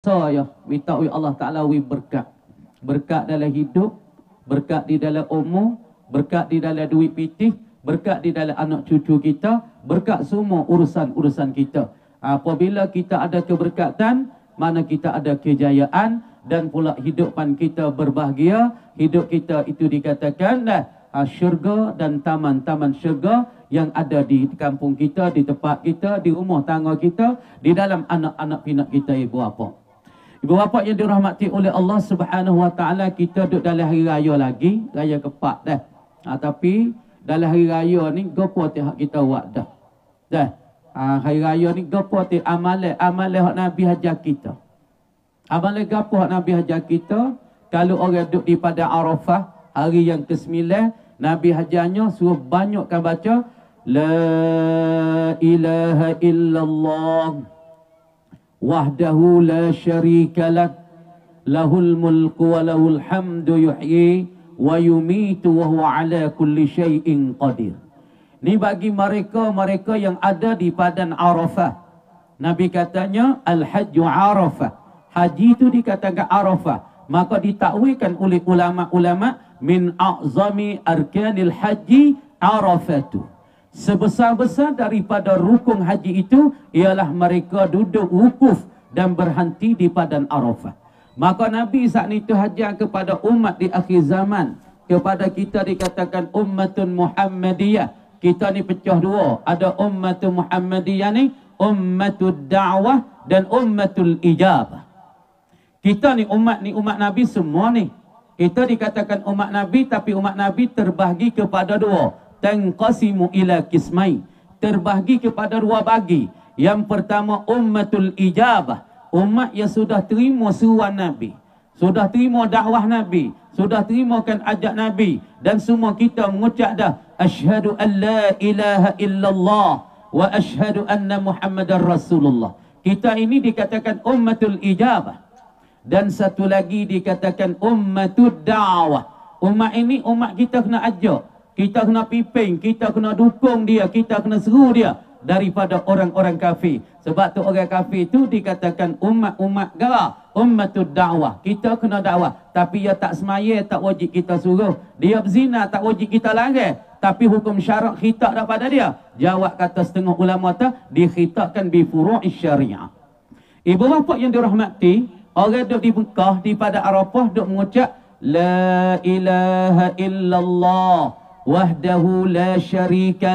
Saya minta Allah Ta'ala berkat. Berkat dalam hidup, berkat di dalam umur, berkat di dalam duit pitih, berkat di dalam anak cucu kita, berkat semua urusan-urusan kita. Apabila kita ada keberkatan, mana kita ada kejayaan dan pula hidupan kita berbahagia. Hidup kita itu dikatakanlah syurga dan taman-taman syurga yang ada di kampung kita, di tempat kita, di rumah tangga kita, di dalam anak-anak pinak kita, ibu bapa. Ibu bapa yang dirahmati oleh Allah Subhanahu Wa Taala, kita duduk dalam hari raya lagi, raya keempat dah. Tapi dalam hari raya ni gapo hak kita buat dah. Hari raya ni gapo amalan hak Nabi ajar kita. Amalan gapo hak Nabi ajar kita? Kalau orang duduk di pada Arafah hari yang ke-9, Nabi ajarnya suruh banyakkan baca La ilaha illallah Wahdahu la syarika lahul mulku wa lahul hamdu yuhyi wa yumiitu wa huwa ala kulli syai'in qadir. Ni bagi mereka yang ada di padang Arafah. Nabi katanya al-hajju Arafah. Haji itu dikatakan Arafah. Maka ditakwilkan oleh ulama-ulama min a'zami arkanil haji Arafatu. Sebesar-besar daripada rukun haji itu ialah mereka duduk wukuf dan berhenti di padang Arafah. Maka Nabi saat itu hajar kepada umat di akhir zaman. Kepada kita dikatakan Ummatul Muhammadiyah. Kita ni pecah dua. Ada Ummatul Muhammadiyah ni, Ummatul Da'wah dan Ummatul Ijabah. Kita ni umat Nabi semua ni. Kita dikatakan umat Nabi, tapi umat Nabi terbahagi kepada dua. Tanqasimu ila kismai, terbahagi kepada dua bagi. Yang pertama ummatul ijabah, umat yang sudah terima suruhan Nabi, sudah terima dakwah Nabi, sudah terimakan ajak Nabi. Dan semua kita mengucap dah asyhadu an la ilaha illallah wa asyhadu anna muhammadar rasulullah. Kita ini dikatakan ummatul ijabah. Dan satu lagi dikatakan ummatud da'wah. Umat ini umat kita kena ajak, kita kena pimpin, kita kena dukung dia, kita kena seru dia daripada orang-orang kafir. Sebab tu orang kafir tu dikatakan umat-umat gara, ummatul da'wah. Kita kena dakwah, tapi dia tak semaya, tak wajib kita suruh. Dia berzina, tak wajib kita larang. Tapi hukum syarak khitab daripada dia. Jawab kata setengah ulama tu, dikhitabkan bi furu'i syariah. Ibu bapa yang dirahmati, orang duduk di Mekah, di pada Arafah duduk mengucap la ilaha illallah wahdahu la syarika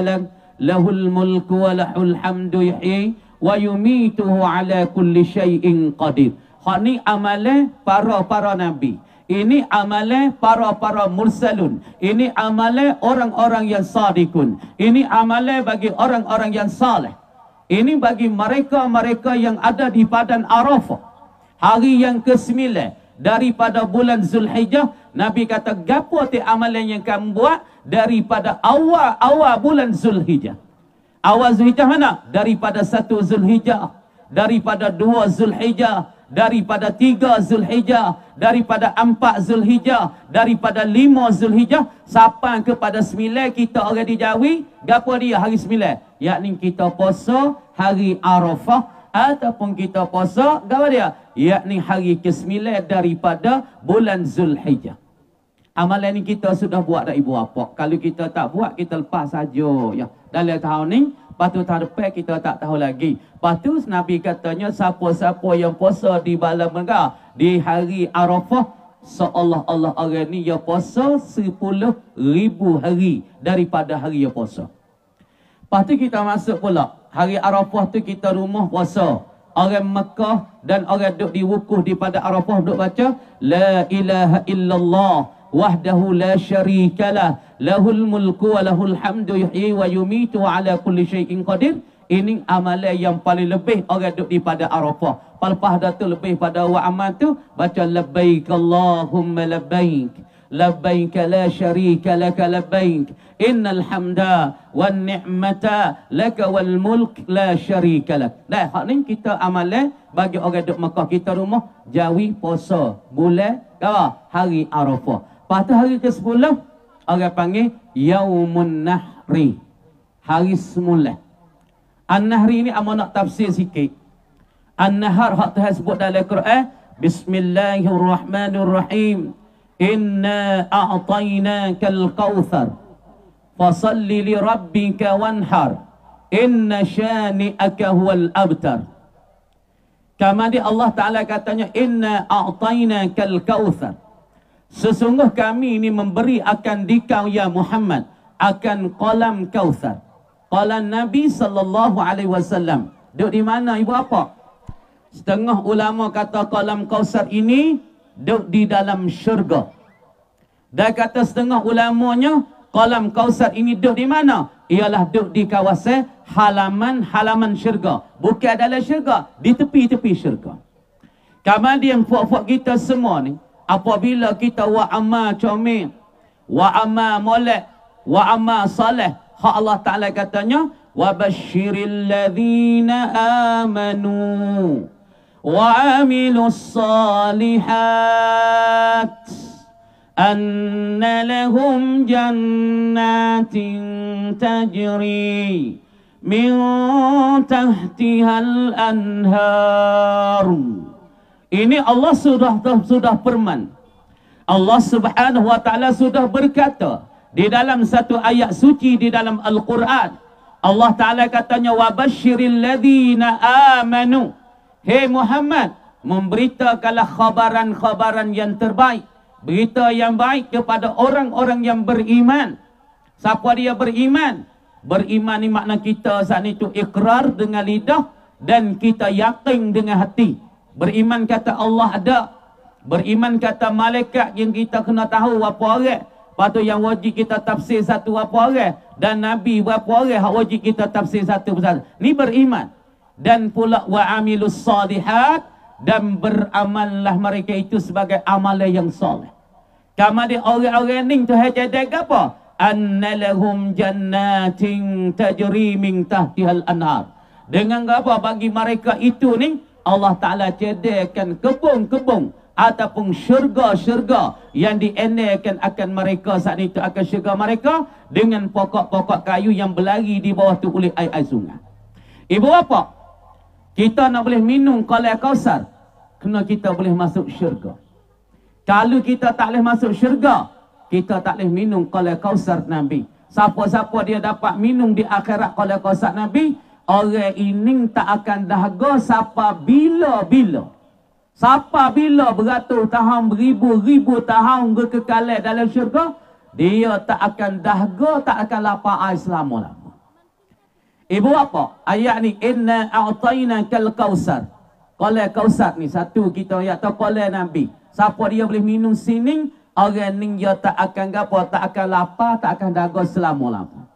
lahul mulku wa lahul hamdu yuhyi wa yumiitu ala kulli syai'in qadir. Hak ni amalan para-para nabi. Ini amalan para-para mursalun. Ini amalan orang-orang yang sadiqun. Ini amalan bagi orang-orang yang saleh. Ini bagi mereka-mereka yang ada di padang Arafah. Hari yang ke-9 daripada bulan Zulhijjah. Nabi kata gapo ti amalan yang kamu buat daripada awal bulan Zulhijjah. Awal Zulhijjah mana? Daripada 1 Zulhijjah, daripada 2 Zulhijjah, daripada 3 Zulhijjah, daripada 4 Zulhijjah, daripada 5 Zulhijjah sampai kepada 9. Kita orang di Jawi gapo dia hari 9, yakni kita puasa hari Arafah ataupun kita puasa gapo dia, yakni hari ke-9 daripada bulan Zulhijjah. Amalan ini kita sudah buat dah ibu bapa. Kalau kita tak buat, kita lepas saja ya. Dalam tahun ni, patu tahun depan kita tak tahu lagi. Patu Nabi katanya siapa-siapa yang puasa di bala mereka di hari Arafah, seolah-olah orang ni yang puasa 10,000 hari daripada hari yang puasa. Patu kita masuk pula hari Arafah tu kita rumah puasa. Orang Mekah dan orang duduk di wukuf di pada Arafah duduk baca la ilaha illallah wahdahu la syarikalah lahul mulku wa lahul hamdu yuhyi wa yumiitu ala kulli syai'in qadir. Ini amalan yang paling lebih orang duduk di pada Arafah. Lepas dah tu lebih pada awak amal tu baca labbaik Allahumma labbaik labbaik la syarika laka labbaik innal hamda wan ni'mata laka wal mulk la syarika lak. Dah hak ni kita amalan bagi orang duduk Mekah kita rumah Jawi puasa bulan gawa hari Arafah. Pada hari ke-10 orang panggil Yawmun Nahri, hari semula. An-Nahri ni amonak tafsir sikit. An-Nahar, hak Tuhan sebut dalam Al-Quran, Bismillahirrahmanirrahim. Inna a'tainakal kautsar, fasalli li rabbika wanhar, inna syani'aka huwal abtar. Kama di Allah Ta'ala katanya, Inna a'tainakal kautsar, sesungguh kami ini memberi akan dikau ya Muhammad akan kolam kautsar. Qalan Nabi sallallahu alaihi wasallam. Duduk di mana ibu apa? Setengah ulama kata kolam kautsar ini duduk di dalam syurga. Dan kata setengah ulamanya kolam kautsar ini duduk di mana? Ialah duduk di kawasan halaman-halaman syurga. Bukan dalam syurga, di tepi-tepi syurga. Kamal yang puak-puak kita semua ni, apabila kita wa amma comel, wa amma molek, wa amma saleh, hak Allah Ta'ala katanya, wa basyiril ladzina amanu wa amilus salihat anna lahum jannatin tajri min tahtihal anharu. Ini Allah sudah firman. Allah Subhanahu Wa Taala sudah berkata di dalam satu ayat suci di dalam Al-Qur'an. Allah Taala katanya wabasyiril ladzina amanu. Hei Muhammad, memberitakanlah khabaran-khabaran yang terbaik, berita yang baik kepada orang-orang yang beriman. Siapa dia beriman? Beriman ni makna kita saat itu ikrar dengan lidah dan kita yakin dengan hati. Beriman kata Allah ada. Beriman kata malaikat yang kita kena tahu berapa orang. Lepas tu yang wajib kita tafsir satu berapa orang. Dan Nabi berapa orang yang wajib kita tafsir satu persatu. Ni beriman. Dan pula wa'amilus salihat. Dan beramallah mereka itu sebagai amalan yang soleh. Kamu ada orang-orang ni tu hajadah apa? Anna lahum jannatin tajri min tahtihal anhar. Dengan apa bagi mereka itu ni? Allah Ta'ala cediakan kebun-kebun ataupun syurga-syurga yang dienerkan akan mereka saat itu akan syurga mereka dengan pokok-pokok kayu yang berlari di bawah tu oleh air-air sungai. Ibu bapa, kita nak boleh minum kolam kautsar, kena kita boleh masuk syurga. Kalau kita tak boleh masuk syurga, kita tak boleh minum kolam kautsar Nabi. Siapa-siapa dia dapat minum di akhirat kolam kautsar Nabi, orang ini tak akan dahaga siapa bila-bila. Siapa bila beratus tahun, beribu-ribu tahun berkekalan dalam syurga, dia tak akan dahaga, tak akan lapar air selama-lama. Ibu apa? Ayat ni, Inna a'tainakal kautsar. Kolam kautsar ni, satu kita ayat tu kolam Nabi. Siapa dia boleh minum sini, orang ni dia tak akan gapa, tak akan lapar, tak akan dahaga selama-lama.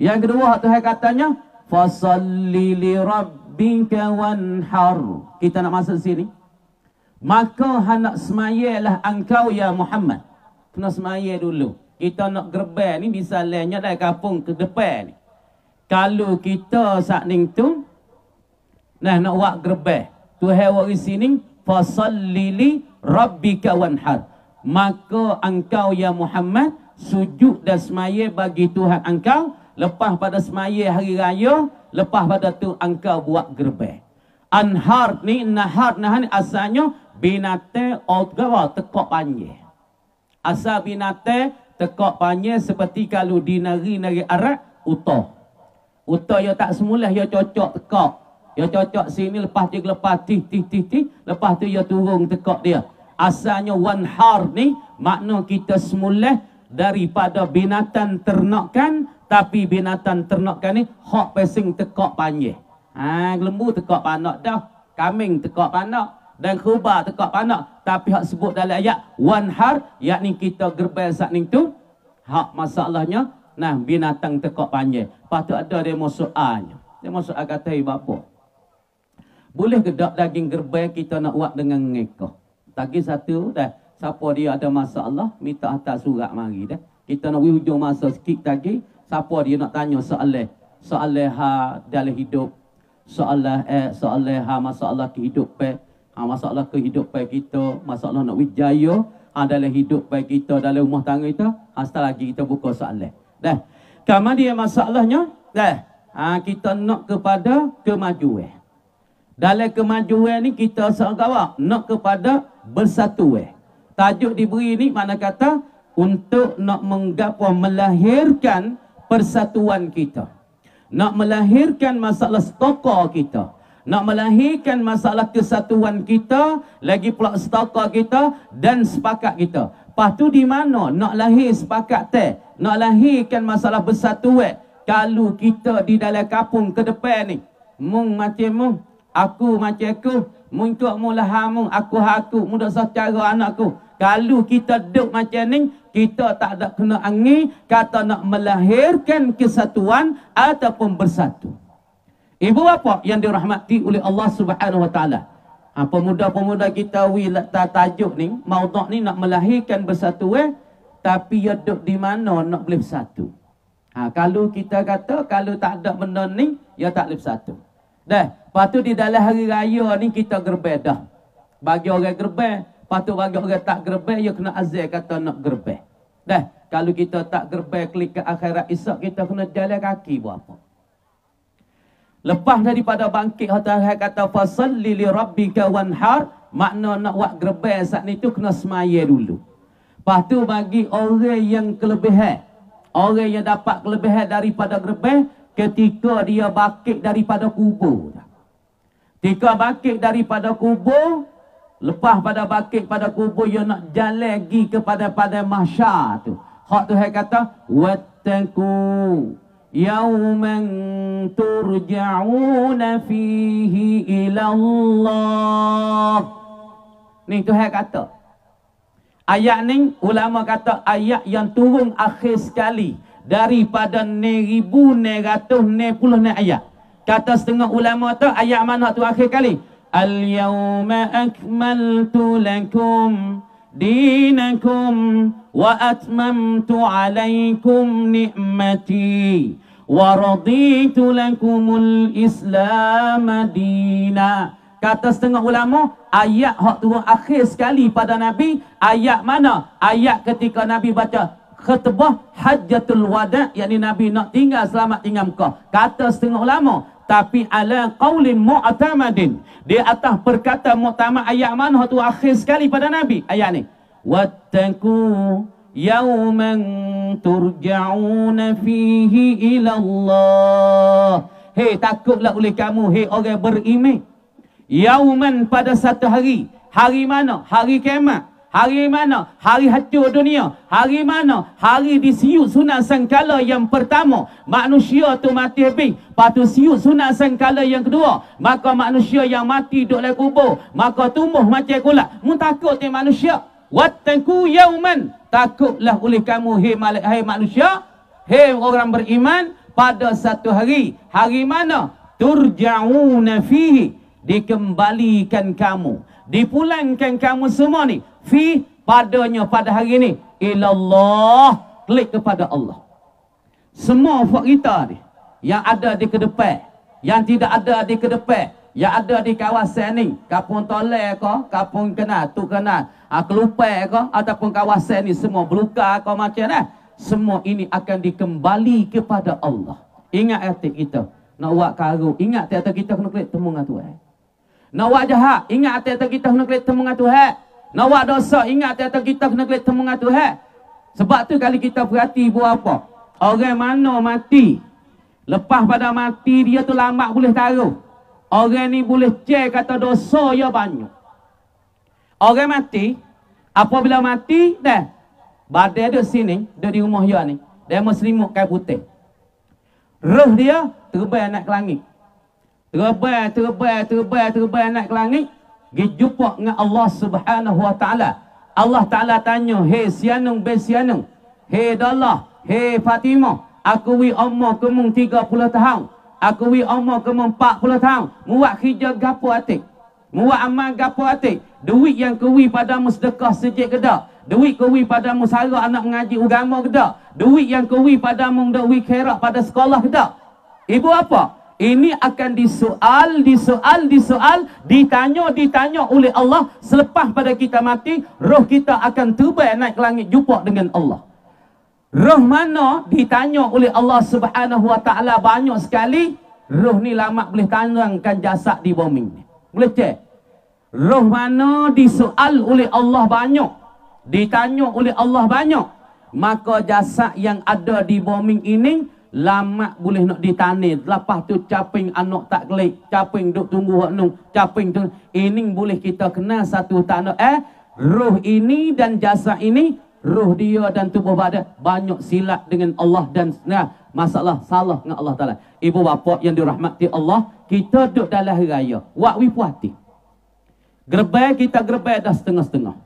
Yang kedua, Tuhan katanya, Fasalli li rabbika wanhar. Kita nak masuk sini. Maka hendak semayalah engkau ya Muhammad. Kena semaya dulu. Kita nak gerbang ni misalnya dari kampung ke depan ni. Kalau kita saat ni tu nak buat gerbang. Tuhan buat di sini fasalli li rabbika wanhar. Maka engkau ya Muhammad sujud dan semaya bagi Tuhan engkau. Lepas pada semaya hari raya, lepas pada tu engkau buat gerbang. Anhar ni, nahar ni asalnya binatang odgawa tekok panjang. Asal binatang tekok panjang seperti kalau di negeri-negeri Arab, utah. Utah ya tak semula ya cocok tekok. Ya cocok sini lepas dia lepas tih. Lepas tu ya turun tekok dia. Asalnya wanhar ni makna kita semula daripada binatang ternakan. Tapi binatang ternakan ni hak pesing tekak panjang. Lembu tekak panak dah, kambing tekak panak dan kerbau tekak panak. Tapi hak sebut dalam ayat wanhar yakni kita gerbang saat ni tu hak masalahnya nah binatang tekak panjang. Patut ada demo soalnya. Demo soal kata ibu bapa. Boleh ke dak daging gerbang kita nak buat dengan ngekah? Tadi satu dah siapa dia ada masalah minta hantar surat mari dah. Kita nak hujung masa sikit tadi. Siapa dia nak tanya soalan? Soalan dalam hidup. Soalan masalah kehidupan. Masalah kehidupan kita. Masalah nak wijaya. Dalam hidupan kita. Dalam rumah tangga kita. Setelah lagi kita buka soalan. Dah. Kamu dia masalahnya. Dah. Kita nak kepada kemajuan. Dalam kemajuan ni kita seorang nak kepada bersatu. Tajuk diberi ni mana kata untuk nak menggapo melahirkan persatuan kita. Nak melahirkan masalah stoka kita. Nak melahirkan masalah kesatuan kita, lagi pula stoka kita dan sepakat kita. Pastu di mana nak lahir sepakat teh? Nak lahirkan masalah bersatuan. Kalau kita di dalam kampung ke depan ni, mung macam mung, aku macam aku, mung tu mula hamung, aku muda secara anakku. Kalau kita duduk macam ni, kita tak ada kena angin kata nak melahirkan kesatuan ataupun bersatu. Ibu bapa yang dirahmati oleh Allah Subhanahu Wa Taala. Pemuda-pemuda kita wilat tajuk ni, maudhu' ni nak melahirkan bersatuan, tapi ya duduk di mana nak boleh bersatu. Kalau kita kata, kalau tak ada benda ni, ya tak boleh bersatu. Dah, patu di dalam hari raya ni kita gerbeh dah. Bagi orang gerbeh, patu bagi orang tak gerbeh, ya kena azir kata nak gerbeh. Dah, kalau kita tak gerbeh klik ke akhirat esok, kita kena jalan kaki buat apa? Lepas daripada bangkit, Fatihah kata, Fasalli li rabbika wanhar, makna nak buat gerbeh saat ni tu kena semaya dulu. Patu bagi orang yang kelebihan. Orang yang dapat kelebihan daripada gerbeh ketika dia bakit daripada kubur. Ketika bakit daripada kubur, lepas pada bakit pada kubur, dia nak jalan lagi kepada pada mahsyar tu. Hak Tuhan kata, Wattaqu yawman turja'una fihi ilallah. Ni Tuhan kata. Ayat ni, ulama kata ayat yang turun akhir sekali daripada 1990 ayat. Kata setengah ulama tu ayat mana tu akhir kali? Al-yawma akmaltu lakum dinakum wa atmamtu alaikum ni'mati wa raditu lakumul islam dina. Kata setengah ulama, ayat hak turun akhir sekali pada Nabi, ayat mana? Ayat ketika Nabi baca khutbah Hajatul Wadah, yakni Nabi nak tinggal selamat tinggal Mekah. Kata setengah ulama, tapi ala qaulin mu'tamadin, di atas perkataan muktamad, ayat mana hak turun akhir sekali pada Nabi? Ayat ni, wattaqu yawman turja'una fihi ila Allah. Hei, takutlah oleh kamu, hei orang beriman. Yauman pada satu hari. Hari mana? Hari kiamat. Hari mana? Hari hancur dunia. Hari mana? Hari disiut sunat sangkala yang pertama, manusia tu mati habis. Patu siut sunat sangkala yang kedua, maka manusia yang mati duduk dalam kubur, maka tumbuh macam gula. Mu takut te manusia. Wattaqu yauman, takutlah oleh kamu hai manusia, hai orang beriman, pada satu hari. Hari mana? Turja'una fihi, dikembalikan kamu, dipulangkan kamu semua ni, fi padanya pada hari ni, ilallah, klik kepada Allah. Semua buat kita ni yang ada di kedepan, yang tidak ada di kedepan, yang ada di kawasan ni, kampung Toleh ke, kampung Kenal tu Kenal, Kelupai ke, ataupun kawasan ni semua Belukar ke macam ni, semua ini akan dikembali kepada Allah. Ingat hati kita nak buat karut, ingat hati kita kena klik temu dengan Tuhan. Nak buat jahat, ingat hati kita kena klik temu dengan Tuhan. Nak buat dosa, ingat hati kita kena klik temu dengan Tuhan. Sebab tu kali kita perhati buat apa? Orang mana mati, lepas pada mati dia tu lambat boleh taruh. Orang ni boleh cek kata dosa ya banyak. Orang mati, apabila mati dah, badai duduk sini, duduk di rumah dia ni, dia muslimuk kain putih. Roh dia terbang naik ke langit. Terbang naik ke langit. Dia jumpa dengan Allah Subhanahu Wa Taala. Allah Taala tanya, "Hei sianung be sianung. Hei Dallah, hei Fatimah, aku wi umur kamu 30 tahun. Aku wi umur kamu 40 tahun. Muat kerja gapo atik. Muat amal gapo atik. Duit yang kuwi padamu sedekah sejik kedak. Duit kuwi padamu sarah anak mengaji agama kedak. Duit yang kuwi padamu duit khairat pada sekolah kedak." Ibu apa? Ini akan disoal, ditanya oleh Allah. Selepas pada kita mati, roh kita akan terbang naik langit jumpa dengan Allah. Roh mana ditanya oleh Allah Subhanahu Wa Taala banyak sekali. Roh ni lama boleh tanamkan jasad di bumi ni. boleh cek. Roh mana disoal oleh Allah banyak, ditanya oleh Allah banyak, maka jasad yang ada di bombing ini lama boleh nak ditani. Lepas tu caping anak tak gelik, caping duk tunggu hak nung, caping tu ini boleh kita kenal satu tanah roh ini dan jasad ini, roh dia dan tubuh badan banyak silat dengan Allah dan masalah salah dengan Allah Taala. Ibu bapa yang dirahmati Allah, kita duduk dalam raya, wak wipuati. Gerbai kita gerbai dah setengah-setengah.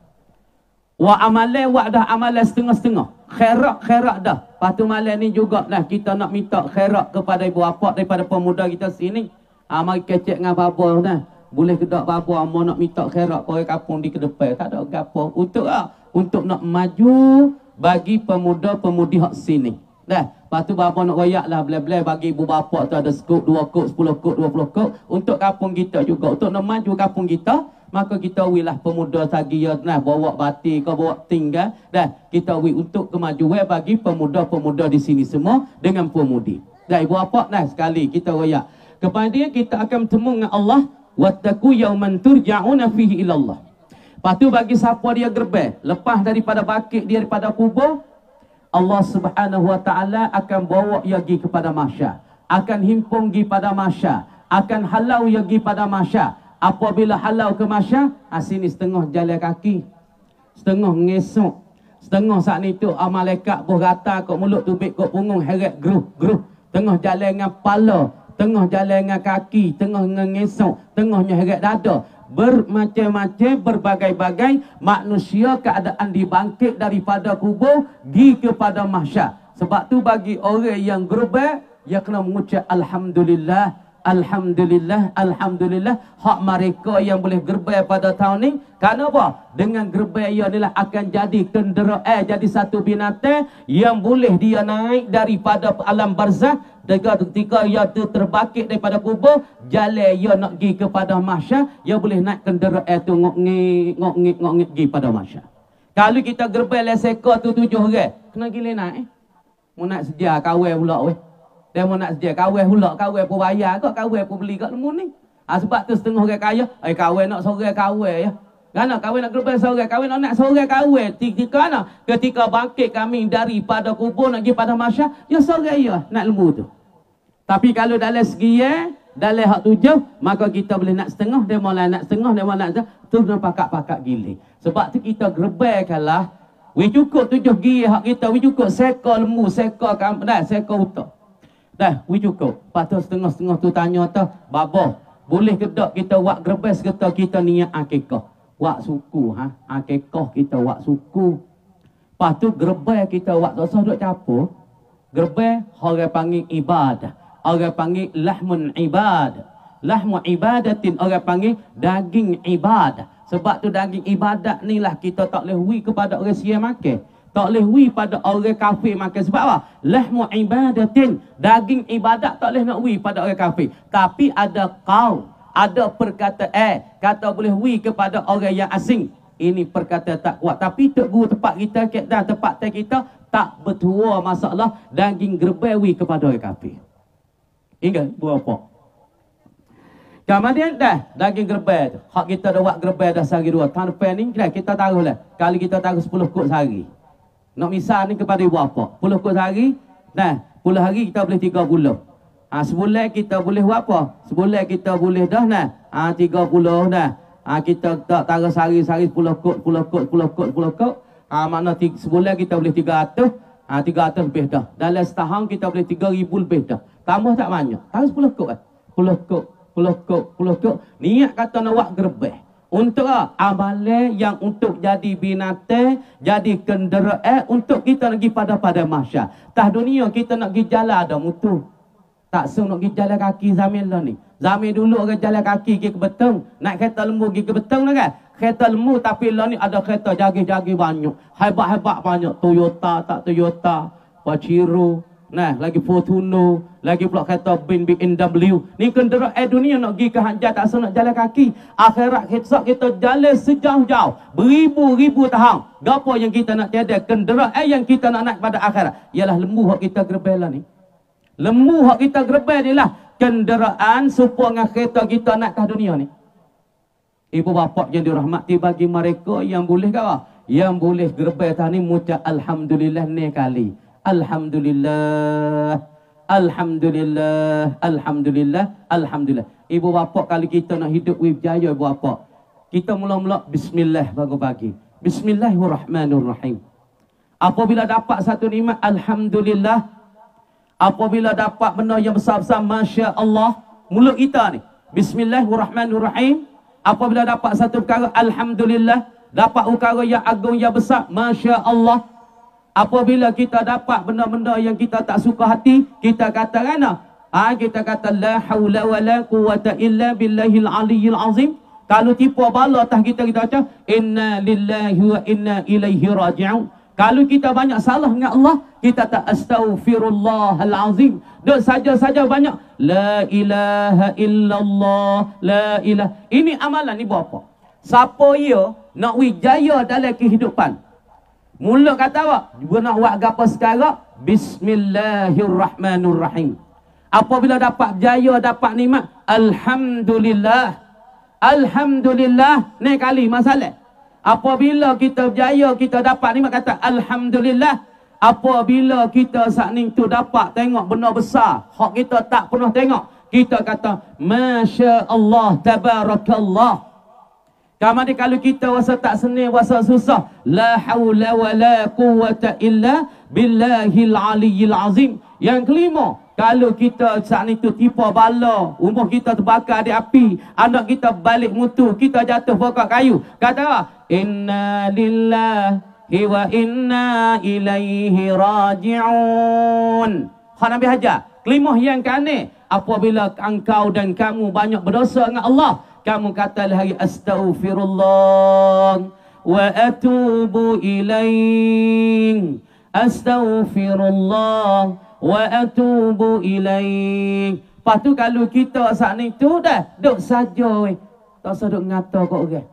Wa amalai wa dah amalai setengah-setengah. Khairat-khairat dah. Patu malam ni juga lah kita nak minta khairat kepada ibu bapa daripada pemuda kita sini. Ha, mari kecek dengan bapa dah. Boleh ke tak bapa mau nak minta khairat orang kampung di ke depan. Tak ada gapo untuk untuk nak maju bagi pemuda-pemudi hak sini. Dah. Patu bapa nak royaklah bela-bela bagi ibu bapa tu ada skop 2 kop, 10 kop, 20 kop untuk kampung kita juga, untuk nak maju kampung kita. Maka kita wilah pemuda lagi ya nah bawa bati ke bawa tinggal dan kita wi untuk kemajuan bagi pemuda-pemuda di sini semua dengan pemudi. Dan ibu apa nah sekali kita royak. Kemudian kita akan bertemu dengan Allah wattaqu yawman turja'una fihi ila Allah. Patu bagi siapa dia gerbe lepas daripada bakit dia daripada kubur Allah Subhanahu Wa Taala akan bawa dia pergi kepada mahsyar, akan himpung pergi pada mahsyar, akan halau dia pergi pada mahsyar. Apabila halau ke mahsyar, sini setengah jalan kaki, setengah ngesok, setengah saat ni tu malaikat berata kat mulut tubik kat punggung heret gruh-gruh, tengah jalan dengan pala, tengah jalan dengan kaki, tengah ngesok, tengahnya heret dada. Bermacam-macam berbagai-bagai manusia keadaan dibangkit daripada kubur gi kepada mahsyar. Sebab tu bagi orang yang gerbe, dia kena mengucap alhamdulillah. Alhamdulillah, alhamdulillah. Hak mereka yang boleh gerbai pada tahun ni. Kerana apa? Dengan gerbai ia inilah akan jadi kenderaan, jadi satu binatang yang boleh dia naik daripada alam barzah. Ketika ia terbakit daripada kubur, jalan ia nak pergi kepada mahsyar, ia boleh naik kenderaan tu ngok-ngik pergi pada mahsyar. Kalau kita gerbai leseka tu 7 orang, kena gila naik mau naik sejarah kawal pula weh. Dia mau nak sedia kawal pula, kawal pun bayar kot, kawal pun beli kot lemu ni. Sebab tu setengah orang kaya, kawal nak seorang kawal ya. Kerana kawal nak gerbe seorang, kawal nak seorang kawal. Ketika bangkit kami daripada kubur nak pergi pada mahsyar, ya seorang ya nak lemu tu. Tapi kalau dalam segi dalam hak tujuh, maka kita boleh nak setengah, dia mau nak setengah, dia mau nak setengah. Tu kena pakak-pakak gili. Sebab tu kita gerbe kalah, we cukup 7 gigi hak kita, we cukup seka lemu, seka kampung, seka utak. Dah, we cukup. Patut setengah-setengah tu tanya tu, babah, boleh ke tak kita wak gerbes ke tak kita niat akikah? Wak suku, ha? Akikah kita wak suku. Patut gerbes kita wak dosa duk capur. Gerbes, orang panggil ibadah. Orang panggil lahmun ibadah. Lahmu ibadatin, orang panggil daging ibadah. Sebab tu daging ibadah ni lah kita tak lehwi kepada orang siang makan. Tak boleh wi pada orang kafir makan. Sebab apa? Lahmu ibadatin. Daging ibadat tak boleh nak wi pada orang kafir. Tapi ada kau. Ada perkataan. Kata boleh wi kepada orang yang asing. Ini perkataan tak kuat. Tapi Tok Guru tempat kita, tempat kita tak bertua masalah daging gerbai wi kepada orang kafir. Ingat berapa? Kemudian dah daging gerbai tu. Hak kita dah buat gerbai dah sehari 2. Tahun depan ni kita taruhlah. Kalau kita taruh 10 kod sehari. Nak misal ni kepada ibu apa? 10 kod sehari. Nah, 10 hari kita boleh 30. Sebulan kita boleh buat apa? Sebulan kita boleh dah nah. 30 dah. Kita tak taruh sehari-sehari 10 kod. Makna sebulan kita boleh 300. 300 lebih dah. Dalam setahun kita boleh 3000 lebih dah. Tambah tak banyak. Taruh 10 kod kan? 10 kod. Niat kata nak buat gerbeh. Untuk amalan yang untuk jadi binatang, jadi kenderaan untuk kita nak pergi pada mahsyar. Tah dunia kita nak pergi jalan ada mutu. Tak sung nak pergi jalan kaki zaman lah ni. Zaman dulu orang jalan kaki pergi ke Betong, naik kereta lembu pergi ke Betong dah kan. Kereta lembu tapi lah ni ada kereta jagi-jagi banyak. Hebat-hebat banyak. Toyota tak Toyota, Pajero, nah lagi Fortuner. Lagi pula kata bin BMW. Ni kenderaan dunia nak pergi ke Hanjat. Tak senang jalan kaki. Akhirat hisab kita jalan sejauh-jauh. Beribu-ribu tahun. Gapo yang kita nak tiada. Kenderaan yang kita nak naik pada akhirat. Ialah lembu hak kita gerbel lah ni. Lembu hak kita gerbel ni lah. Kenderaan supaya dengan kereta kita naik ke dunia ni. ibu bapak yang dirahmati, bagi mereka yang boleh kah? Yang boleh gerbai tani mucak alhamdulillah ni kali. Alhamdulillah, alhamdulillah, alhamdulillah, alhamdulillah. Ibu bapak kali kita nak hidup wijaya ibu bapak. Kita mula-mula bismillah pagi-pagi. Bismillahirrahmanirrahim. Apabila dapat satu nikmat alhamdulillah, apabila dapat benda yang besar-besar masya Allah, mulut kita ni bismillahirrahmanirrahim. Apabila dapat satu perkara alhamdulillah, dapat perkara yang agung yang besar masya Allah. Apabila kita dapat benda-benda yang kita tak suka hati, kita kata mana? Kita kata la haula wala quwwata illa billahil aliyyil azim. Kalau tipu bala atas kita, kita baca inna lillahi wa inna ilaihi raji'un. Kalau kita banyak salah dengan Allah, kita tak astaghfirullahalazim. Dan saja-saja banyak la ilaha illallah, la ilaha. Ini amalan ni bapa. Siapa ia nak wijaya dalam kehidupan? Mula kata awak, nak buat apa sekarang? Bismillahirrahmanirrahim. Apabila dapat jaya, dapat nikmat, alhamdulillah. Alhamdulillah ni kali masalah. Apabila kita berjaya, kita dapat ni kata alhamdulillah. Apabila kita saat ni tu dapat tengok benda besar, hak kita tak pernah tengok, kita kata masya Allah, tabarakallah. Kamari kalau kita rasa tak senang, rasa susah, la haula wala quwwata illa billahil aliyyil azim. Yang kelima, kalau kita saat ni tu tipu bala, umur kita terbakar di api, anak kita balik mutu, kita jatuh pokok kayu, kata inna lillahi wa inna ilaihi raji'un. Hak Nabi hajar. Kelimah yang kane, apabila engkau dan kamu banyak berdosa dengan Allah, kamu kata lagi astaghfirullah wa atubu ilaih. Astaghfirullah wa atubu ilaih. Lepas tu kalau kita saat ni tu dah duduk saja, tak usah duduk ngata kat orang.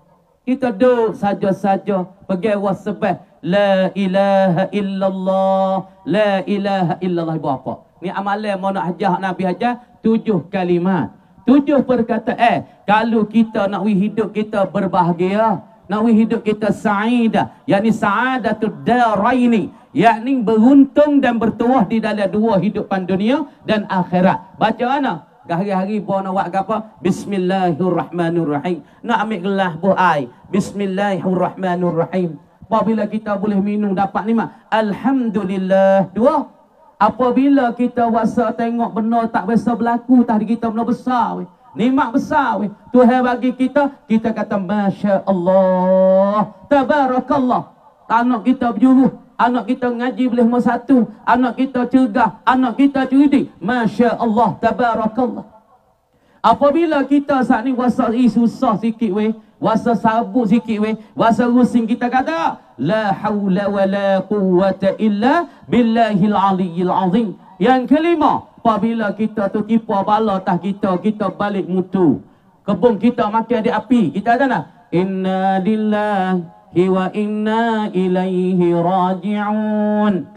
Kita duduk saja-saja pergi wasbah la ilaha illallah, la ilaha illallah. Ibu apa? Ni amalan mau nak hajar Nabi hajar 7 kalimat, 7 perkataan. Kalau kita nak hidup kita berbahagia, nak hidup kita saidah, yakni sa'adatud daraini, yakni beruntung dan bertuah di dalam dua hidupan dunia dan akhirat. Baca mana? Hari-hari buat nak buat apa? Bismillahirrahmanirrahim. Nak ambil gelas buah air, bismillahirrahmanirrahim. Apabila kita boleh minum dapat nikmat, alhamdulillah. Dua, apabila kita rasa tengok benda tak biasa berlaku atas kita, benda besar weh, nikmat besar weh, Tuhan bagi kita, kita kata masya Allah, tabarakallah. Anak kita berjuru, anak kita ngaji boleh nombor 1, anak kita cergah, anak kita cerdik, masya Allah, tabarakallah. Apabila kita saat ni wasa susah sikit weh, wasa sabuk sikit weh, wasa rusing, kita kata la haula wala quwwata illa billahil aliyyil azim. Yang kelima, apabila kita tu tipu bala atas kita, kita balik mutu, kebun kita makan di api, kita ada nak inna lillahi wa inna ilaihi raji'un.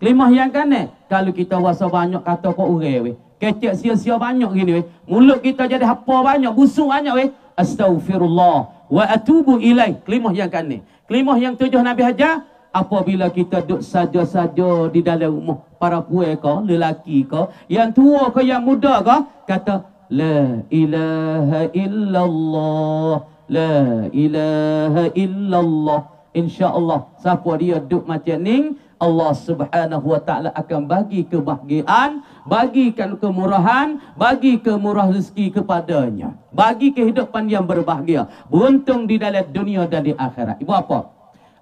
Kelimah yang kanan, kalau kita rasa banyak kata kau orang weh, kecek sia-sia banyak gini weh, mulut kita jadi hapa banyak, busuk banyak weh, astaghfirullah wa atubu ilaih. Kelimah yang kanan. Kelimah yang 7 Nabi hajar, apabila kita duduk saja-saja di dalam rumah, para puan kau, lelaki kau, yang tua kau, yang muda kau, kata la ilaha illallah, la ilaha illallah. InsyaAllah siapa dia duduk macam ni, Allah Subhanahu Wa Taala akan bagi kebahagiaan, bagikan kemurahan, bagi kemurah rezeki kepadanya, bagi kehidupan yang berbahagia, beruntung di dalam dunia dan di akhirat. Ibu apa?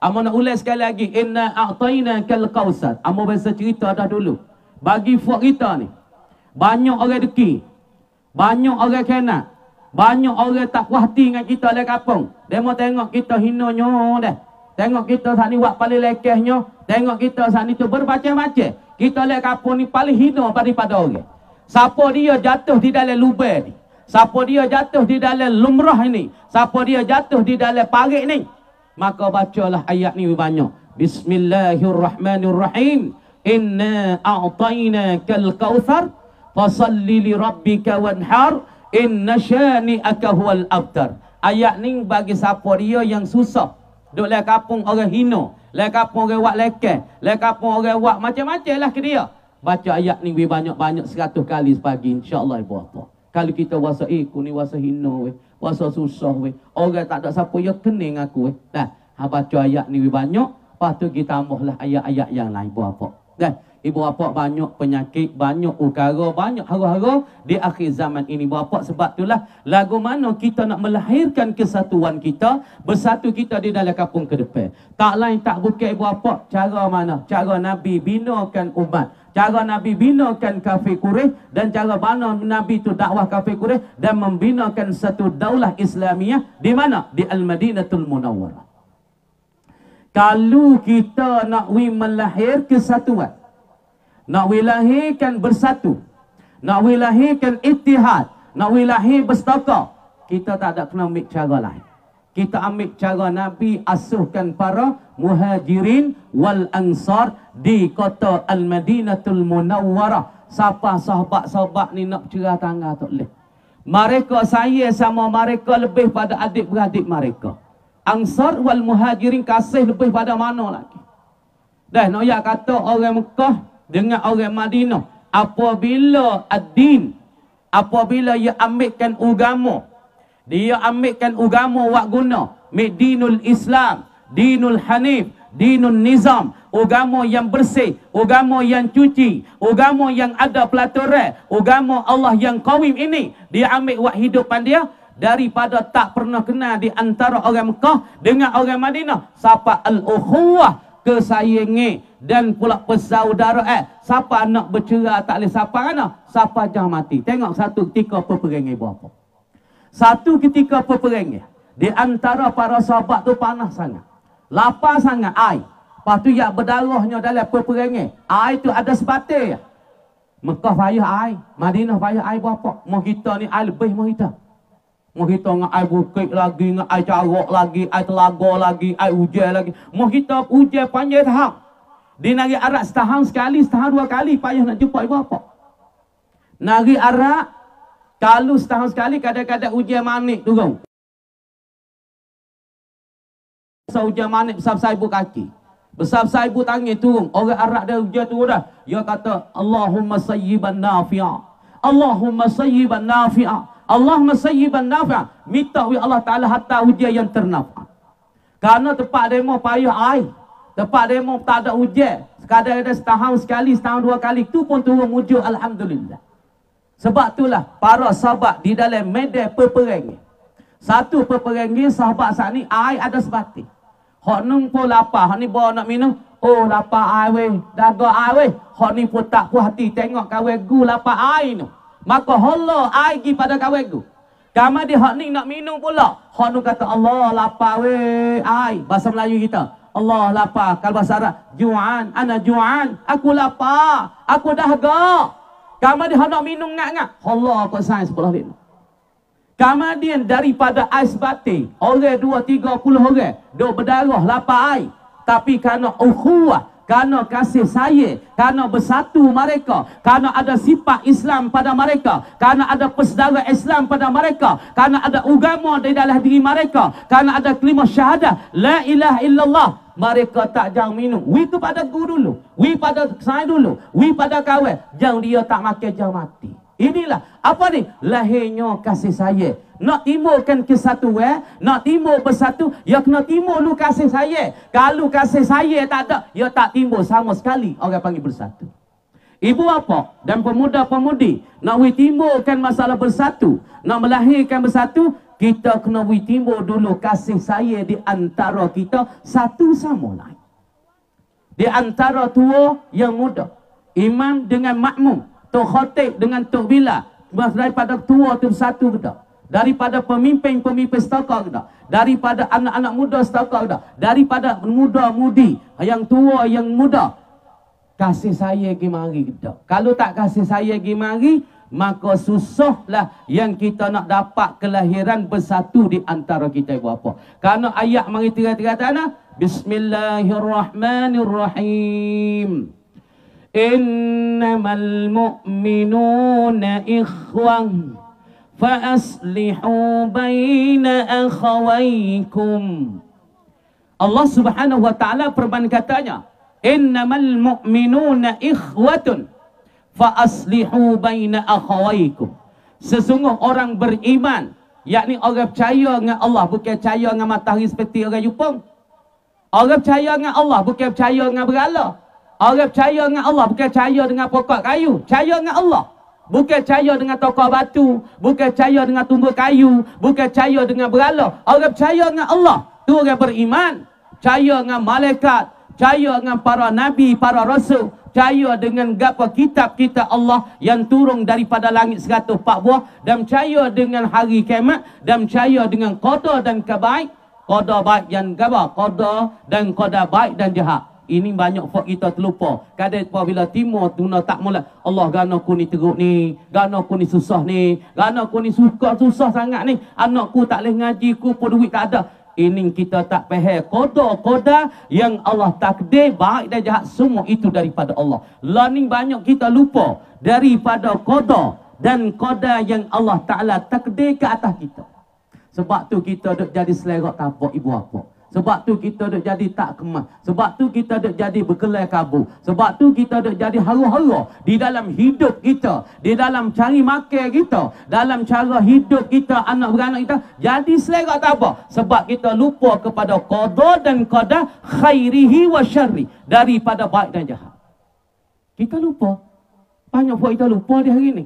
Amo nak ulas sekali lagi, inna a'tainakal kausar. Amo biasa cerita dah dulu. Bagi fuak kita ni, banyak orang deki, banyak orang kena, banyak orang tak puas hati dengan kita dalam kampung. Demo tengok kita hinonyo dah. Tengok kita saat ni buat paling lekehnya, tengok kita saat ni tu bermacam-macam. Kita dalam kampung ni paling hino daripada orang. Siapa dia jatuh di dalam lubang ni? Siapa dia jatuh di dalam lumrah ni? Siapa dia jatuh di dalam parit ni? Maka bacalah ayat ni banyak. Bismillahirrahmanirrahim. Inna a'tainakal kautsar, fasalli li rabbika wanhar. Inna syani'aka huwal abtar. Ayat ni bagi siapa dia yang susah. Duk le kapung orang hina, le kapung orang buat lekeh, le kapung orang buat macam-macam lah ke dia. Baca ayat ni banyak-banyak 100 kali pagi insya-Allah ibu apa. Kalau kita wasa aku ni wasa hina weh, wasa susah weh. Orang tak ada siapa yang kening aku weh. Dah, baca ayat ni banyak, lepas tu kita tambahlah ayat-ayat yang lain ibu apa. Dah. Ibu bapa banyak penyakit, banyak ukara, banyak hara-hara di akhir zaman ini bapa. Sebab itulah lagu mana kita nak melahirkan kesatuan kita, bersatu kita di dalam kampung ke depan. Tak lain tak bukan ibu bapa, cara mana? Cara Nabi binakan umat. Cara Nabi binakan kafir Quraisy dan cara mana Nabi itu dakwah kafir Quraisy dan membinakan satu daulah Islamiah di mana? Di Al-Madinatul Munawwarah. Kalau kita nak melahir kesatuan, nak wilahirkan bersatu, nak wilahirkan ittihad, nak wilahir bersedekah, kita tak ada kena ambil cara lain. Kita ambil cara Nabi asuhkan para muhajirin wal ansar di kota Al-Madinatul Munawwarah. Siapa sahabat-sahabat ni nak cerah tangan tak boleh. Mereka saya sama mereka lebih pada adik-beradik mereka. Ansar wal muhajirin kasih lebih pada mana lagi. Dan Noya kata orang Mekah dengan orang Madinah, apabila ad-din, apabila ia ambilkan agama, dia ambilkan agama wak guna dinul Islam, dinul Hanif, dinul Nizam, agama yang bersih, agama yang cuci, agama yang ada pelaturan, agama Allah yang qawim ini, dia ambil wak hidupan dia. Daripada tak pernah kenal di antara orang Mekah dengan orang Madinah, siapa al-ukhuwah, kesayangan dan pula persaudaraan. Siapa nak bercerai tak boleh siapa kan? Siapa jangan mati. Tengok satu ketika peperangan ibu apa. Satu ketika peperangan di antara para sahabat tu panas sangat. Lapar sangat air. Lepas tu yang berdarahnya dalam peperangan. Air tu ada sebatil. Mekah payah air, Madinah payah air apa? Mau kita ni air lebih mau kita. Mau kita dengan air bukit lagi, dengan air carok lagi, air telaga lagi, air hujan lagi. Mau kita hujan panjang tahap. Di negeri Arab setahun sekali, setahun dua kali payah nak jumpa ibu apa. Negeri Arab, kalau setahun sekali kadang-kadang hujan manik turun. Besar hujan manik, besar-besar ibu kaki. Besar-besar ibu tangan turun. Orang Arab dah hujan turun dah. Dia kata, Allahumma sayyiban nafi'ah. Allahumma sayyiban nafi'ah. Allahumma sayyiban nafi'ah. Minta Allah Ta'ala hatta hujan yang ternaf'ah. Kerana tempat demo payah air. Tempat demo tak ada hujan. Kadang-kadang setahun sekali, setahun dua kali. Itu pun turun wujud. Alhamdulillah. Sebab itulah para sahabat di dalam medan peperangan. Satu peperangan sahabat saat ni air ada sebatik. Hak nung pun lapar. Hak ni bawa nak minum. Oh lapar air weh. Daga air weh. Hak ni pun tak puas hati. Tengok kawan gu lapar air ni. Maka Allah air pada kawan aku. Kamu di hak ni nak minum pula. Hak ni kata Allah lapar weh air. Bahasa Melayu kita. Allah lapar. Kalau bahasa Arab. Ju'an. Ana ju'an. Aku lapar. Aku dahaga. Kamu di hak nak minum ngak-ngak. Allah kot sains pula ni. Kamu di daripada ais batik. Orang 2-30 orang. Duk berdarah lapar air. Tapi kerana ukhuwah. Kerana kasih saya, kerana bersatu mereka, kerana ada sifat Islam pada mereka, kerana ada persaudaraan Islam pada mereka, kerana ada agama di dalam diri mereka, kerana ada kalimah syahadah la ilaha illallah, mereka tak jangan minum. We kepada guru dulu, we pada saya dulu, we pada kawan, jangan dia tak makan jangan mati. Inilah apa ni? Lahirnya kasih saya. Nak timbulkan kesatuan, nak timbul bersatu, ya kena timbul lu kasih saya. Kalau kasih saya tak ada, ya tak timbul sama sekali orang panggil bersatu. Ibu bapa dan pemuda-pemudi nak timbulkan masalah bersatu, nak melahirkan bersatu, kita kena timbul dulu kasih saya di antara kita satu sama lain. Di antara tua yang muda, imam dengan makmum, tok khatib dengan tok bila, daripada tua tu satu kita. Daripada pemimpin-pemimpin setakat dah, daripada anak-anak muda setakat dah, daripada muda-mudi, yang tua, yang muda. Kasih saya pergi mari dah. Kalau tak kasih saya pergi mari, maka susahlah yang kita nak dapat kelahiran bersatu di antara kita ibu bapa. Kerana ayat mari tiga-tiga tanah. Bismillahirrahmanirrahim. Innamal mu'minuna ikhwan Fa'aslihu baina akhawaykum. Allah Subhanahu Wa Taala perban katanya, innamal mu'minuna ikhwatun fa'aslihu baina akhawaykum. Sesungguh orang beriman, yakni orang percaya dengan Allah, bukan percaya dengan matahari seperti orang Jepun. Orang percaya dengan Allah, bukan percaya dengan berhala. Orang percaya dengan Allah, bukan percaya dengan pokok kayu. Percaya dengan Allah, bukan percaya dengan tokoh batu, bukan percaya dengan tumbuk kayu, bukan percaya dengan berhala. Orang percaya dengan Allah, itu orang beriman. Percaya dengan malaikat, percaya dengan para nabi, para rasul, percaya dengan gapo kitab-kitab Allah yang turun daripada langit 104 buah, dan percaya dengan hari kiamat, dan percaya dengan qada dan kebaik, qada baik dan gapo, qada dan qada baik dan jahat. Ini banyak fak kita terlupa. Kadang apabila timur tuna tak mula, Allah gana aku ni teruk ni, gana aku ni susah ni, gana aku ni suka susah sangat ni, anakku tak boleh ngaji, ku pun duit tak ada. Ini kita tak faham qada-qada yang Allah takdir baik dan jahat, semua itu daripada Allah. Lah ni banyak kita lupa daripada qada dan qada yang Allah Taala takdir ke atas kita. Sebab tu kita duk jadi selerak tapak ibu apa. Sebab tu kita duk jadi tak kemas. Sebab tu kita duk jadi berkelai kabur. Sebab tu kita duk jadi haru-haru di dalam hidup kita, di dalam cari makan kita, dalam cara hidup kita, anak beranak kita jadi selerak tak apa. Sebab kita lupa kepada qada dan qadar, khairihi wa syarri, daripada baik dan jahat. Kita lupa. Banyak buat kita lupa di hari ni.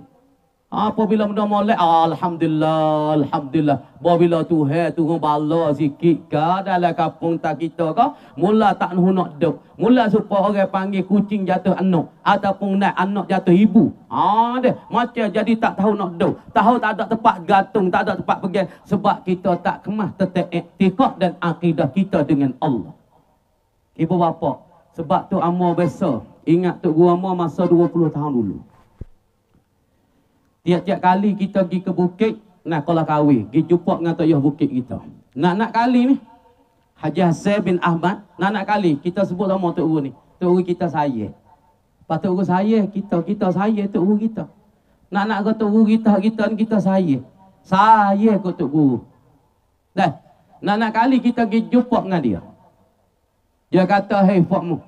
Apabila benda molek, alhamdulillah, alhamdulillah. Apabila Tuhan turun bala sikit ke dalam kampung tak kita ke, mula tak nak duduk. Mula supaya orang panggil kucing jatuh anak, ataupun naik anak jatuh ibu. Dia macam jadi tak tahu nak duduk. Tahu tak ada tempat gantung, tak ada tempat pergi. Sebab kita tak kemas tentang iktikad dan akidah kita dengan Allah. Ibu bapa, sebab tu amor besar. Ingat Tok Guru amor masa 20 tahun dulu. Tiap-tiap kali kita pergi ke bukit, nak kolah kahwin, pergi jumpa dengan Tok Yoh bukit kita. Nak-nak kali ni, Haji Aziz bin Ahmad, nak-nak kali, kita sebut nama Tok Guru ni. Tok Guru kita saya. Lepas Tok Guru saya, kita saya, Tok Guru kita. Nak-nak ke Tok Guru kita saya. Saya ke Tok Guru. Dah, nak-nak kali kita pergi jumpa dengan dia. Dia kata, hei fakmu,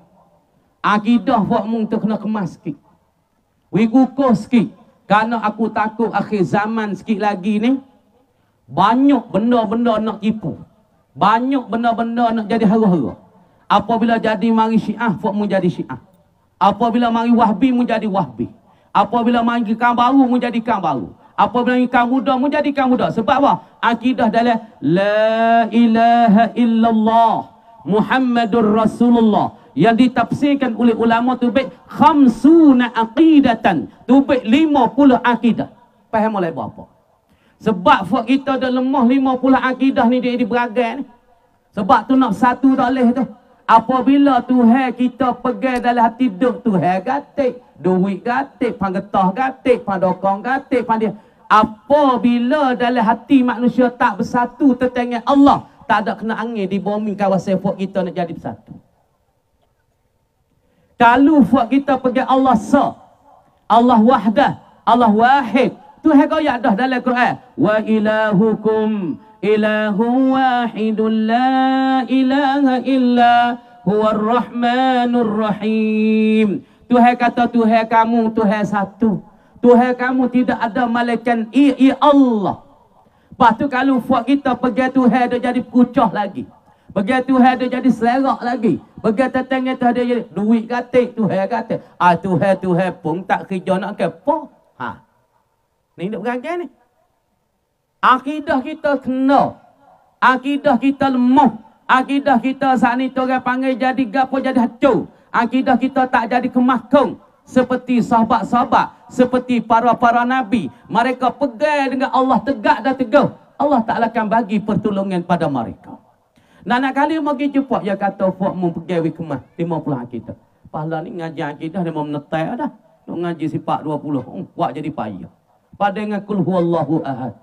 akidah fakmu tu kena kemas sikit. Wikukuh sikit. Karena aku takut akhir zaman sikit lagi ni, banyak benda-benda nak tipu, banyak benda-benda nak jadi hara-hara. Apabila jadi mari syiah, fakmu jadi syiah. Apabila mari wahbi, mu jadi wahbi. Apabila mari kaum baru, mu jadi kaum baru. Apabila mari kaum muda, mu jadi kaum muda. Sebab apa? Akidah dalam La ilaha illallah Muhammadur Rasulullah, yang ditafsirkan oleh ulama tu baik khamsuna aqidatan, tu baik 50 akidah. Faham oleh apa? Sebab buat kita dah lemah 50 akidah ni dia beragai ni. Sebab tu nak satu tak boleh tu. Apabila Tuhan kita pegang dalam hati duk, Tuhan gatik, duit gatik, panggetah gatik, pandokong gatik, pandai. Apabila dalam hati manusia tak bersatu tentang Allah, tak ada kena angin di bumi kawasan buat kita nak jadi bersatu. Kalau buat kita pegang Allah sah, Allah wahdah, Allah wahid, tu hekaya dah dalam Quran. Wa ilahukum ilahu wahidun la ilaha illa huwar rahmanur rahim. Tuhan kata Tuhan kamu Tuhan satu. Tuhan kamu tidak ada malaikat ia Allah. Pastu kalau buat kita pegang Tuhan dah jadi kucah lagi. Pegang Tuhan dia jadi selerak lagi. Pegang tetangga Tuhan dia jadi duit katik, Tuhan katik. Tuhan pun tak kerja nak kepo. Ni duk berangkat ni. Akidah kita kena. Akidah kita lemah. Akidah kita saat ni orang panggil jadi gapo jadi hancur. Akidah kita tak jadi kemahkung. Seperti sahabat-sahabat, seperti para-para nabi. Mereka pegang dengan Allah tegak dan teguh. Allah Ta'ala akan bagi pertolongan pada mereka. Nak-nak kali pergi jumpa, dia kata, Fok mu pergi kemah, 50 akidah. Pahala ni ngaji akidah, dia mau menetai dah. Nak ngaji sifat 20, buat jadi payah. Pada dengan Kulhu Allahu Ahad.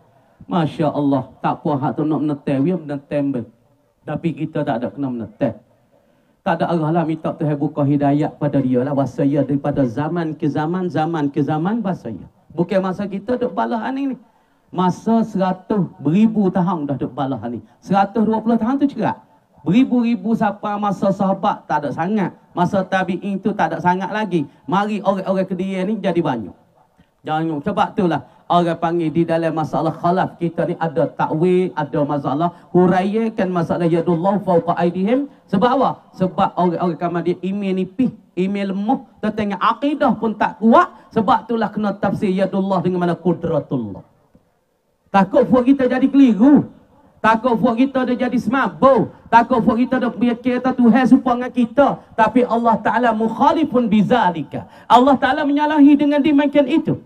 Masya Allah, tak puas hak tu nak menetai, dia menetai. Tapi kita tak ada kena menetai. Tak ada arah lah, minta Tuhan buka hidayat pada dia lah. Bahasa dia daripada zaman ke zaman, zaman ke zaman, bahasa dia. Bukan masa kita duk balaan ini. Masa 100,000 tahun dah duk balah ni. 120 tahun tu cerak. Beribu-ribu siapa masa sahabat tak ada sangat. Masa tabi'in tu tak ada sangat lagi. Mari orang-orang Kedia ni jadi banyak. Jangan sebab itulah orang panggil di dalam masalah khalaf kita ni ada takwil, ada masalah huraikan masalah yadullahu fawqa aydihim. Sebab apa? Sebab orang-orang kamal dia iman nipih, iman lemah, tentang akidah pun tak kuat. Sebab itulah kena tafsir yadullah dengan mana qudratullah. Takut buat kita jadi keliru. Takut buat kita dah jadi semabuk. Takut buat kita dah berkata Tuhan supaya kita. Tapi Allah Ta'ala mukhalifun bizalika. Allah Ta'ala menyalahi dengan dimakan itu.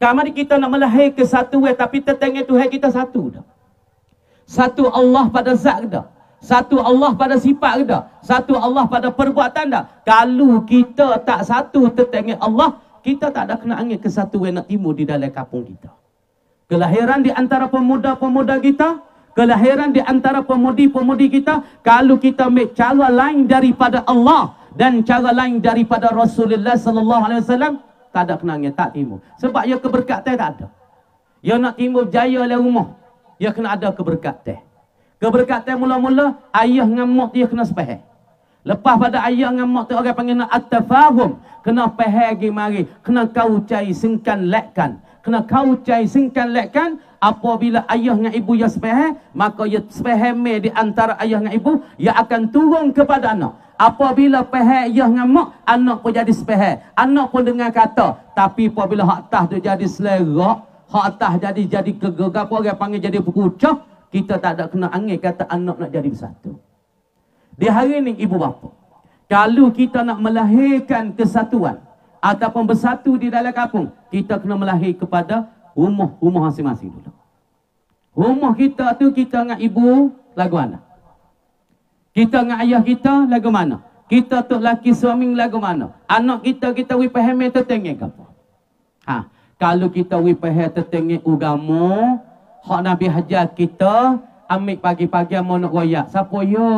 Kamari kita nak melahir ke satu way, tapi tetangga Tuhan kita satu dah. Satu Allah pada zat dah. Satu Allah pada sifat dah. Satu Allah pada perbuatan dah. Kalau kita tak satu tetangga Allah, kita tak ada kena angin ke satu way nak timur di dalam kampung kita. Kelahiran di antara pemuda-pemuda kita. Kelahiran di antara pemudi-pemudi kita. Kalau kita ambil cara lain daripada Allah dan cara lain daripada Rasulullah sallallahu alaihi wasallam, tak ada kenangnya, tak timbul. Sebab ia keberkatan tak ada. Ia nak timbul jaya oleh rumah, ia kena ada keberkatan. Keberkatan mula-mula ayah dengan mak dia kena sepaham. Lepas pada ayah dengan mak tu orang panggil at-tafahum, kena faham gimari, kena kau cai singkan lekkan. Kena kau cai singkan lekkan. Apabila ayah dengan ibu yang sepaham, maka ia sepaham di antara ayah dengan ibu, ia akan turun kepada anak. Apabila paham ayah dengan mak, anak pun jadi sepaham. Anak pun dengar kata. Tapi apabila hak tah tu jadi selerak, hak tah jadi kegagap, orang panggil jadi berkucah, kita tak ada kena angin kata anak nak jadi bersatu. Di hari ini ibu bapa, kalau kita nak melahirkan kesatuan ataupun bersatu di dalam kampung, kita kena melahir kepada rumah-rumah masing-masing dulu. Rumah kita tu kita dengan ibu lagu mana? Kita dengan ayah kita lagu mana? Kita tu laki suami lagu mana? Anak kita kita wipaham tetengek apa? Ha, kalau kita wipaham tetengek agama, hak Nabi hajar kita ambil pagi-pagi mau nak royak. Siapa yo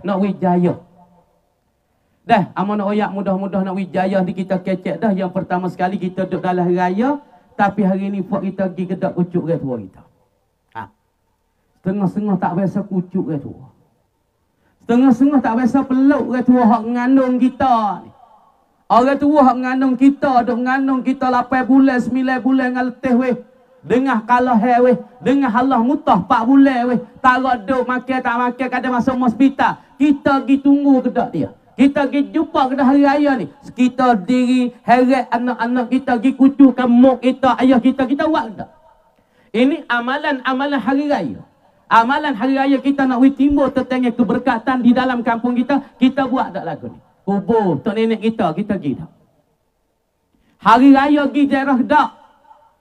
nak wijaya? Dah, amanah oyak mudah-mudah nak wijaya ni kita kecek dah. Yang pertama sekali kita duduk dalam raya, tapi hari ni buat kita pergi kedap kucuk raya tua kita. Ha. Setengah-setengah tak biasa kucuk raya tua. Setengah-setengah tak biasa peluk raya tua hak ngandung kita ni. Orang tua hak ngandung kita, duk ngandung kita 8 bulan, 9 bulan dengan letih weh. Dengar kalah hai weh, dengar halah mutah 4 bulan weh. Tak duk makan tak makan kadang masuk hospital. Kita pergi tunggu kedap dia. Kita pergi jumpa ke hari raya ni. Kita diri, heret anak-anak kita, pergi kucurkan mak kita, ayah kita. Kita buat tak? Ini amalan-amalan hari raya. Amalan hari raya kita nak timbul tentang keberkatan di dalam kampung kita. Kita buat tak lagu ni? Kubur tok nenek kita, kita pergi tak? Hari raya pergi daerah tak?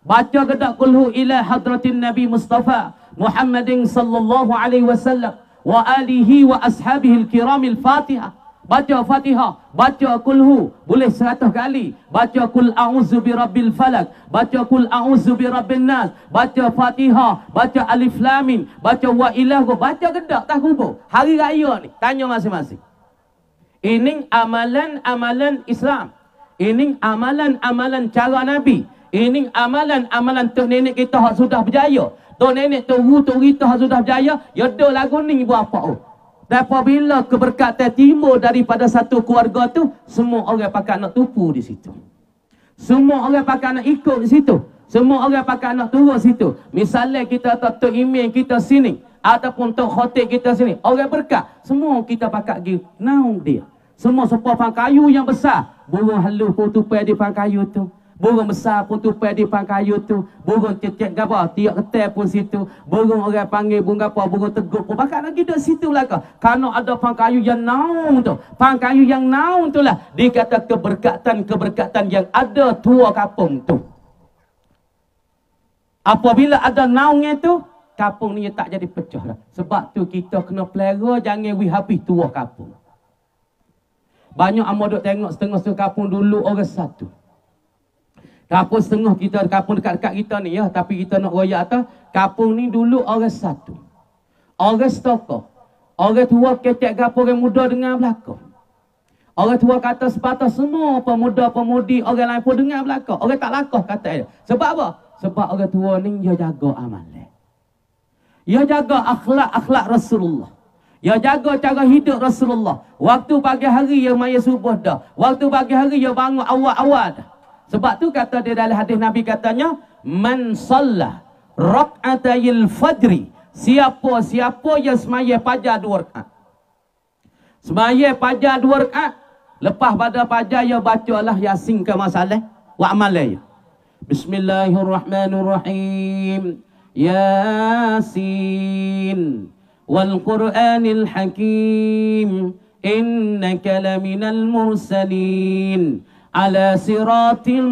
Baca ke tak? Kulhu ilah hadratin Nabi Mustafa Muhammadin sallallahu alaihi wasallam wa alihi wa ashabihil kiramil Fatihah. Baca Fatihah, baca kulhu, boleh 100 kali. Baca kul a'uudzu birabbil falaq, baca kul a'uudzu birabbin nas, baca Fatihah, baca Alif Lamin, baca Waqi'ah, baca gedak tak kubur. Hari raya ni tanya masing-masing. Ini amalan-amalan Islam. Ini amalan-amalan cara Nabi. Ini amalan-amalan tok nenek kita hak sudah berjaya. Tok nenek tok guru tok kita hak sudah berjaya, ya dok lagu ni buat apa oh. Dan apabila keberkatan timbul daripada satu keluarga tu, semua orang pakai nak tupu di situ. Semua orang pakai nak ikut di situ. Semua orang pakai nak turun situ. Misalnya kita tok imam kita sini ataupun tok khotib kita sini, orang berkat, semua kita pakai pergi naung dia. Semua sepotong kayu yang besar, burung halus pun tupai di pang kayu tu. Burung besar pun tupai di pang kayu tu. Burung cecek gapa, tiak ketel pun situ. Burung orang panggil burung gapa, burung teguk pun. Bakal lagi duduk situ lah kau. Karena ada pang kayu yang naung tu. Pang kayu yang naung tu lah. Dia kata keberkatan-keberkatan yang ada tua kampung tu. Apabila ada naungnya tu, kampung ni tak jadi pecah lah. Sebab tu kita kena pelera, jangan habis tua kampung. Banyak amor duk tengok setengah-setengah kampung dulu orang satu. Kampung setengah kita, kampung dekat-dekat kita ni ya. Tapi kita nak royak atas, kampung ni dulu orang satu. Orang setokoh. Orang tua kecek kampung orang muda dengar belakang. Orang tua kata sepatah semua pemuda-pemudi orang lain pun dengar belakang. Orang tak lakah kata dia. Sebab apa? Sebab orang tua ni dia jaga amalan. Dia jaga akhlak-akhlak Rasulullah. Dia jaga cara hidup Rasulullah. Waktu pagi hari dia maya subuh dah. Waktu pagi hari dia bangun awal-awal dah. Sebab tu kata dia dalam hadis Nabi katanya, "Man sallah raq'atayil fajri." Siapa-siapa yang semaya pajar 2 rakaat. Semaya pajar 2 rakaat. Lepas pada pajar ya bacalah Yasin ke masalah wa amalai. Bismillahirrahmanirrahim. Yasin wal Qur'anil Hakim innaka laminal mursalin ala siratim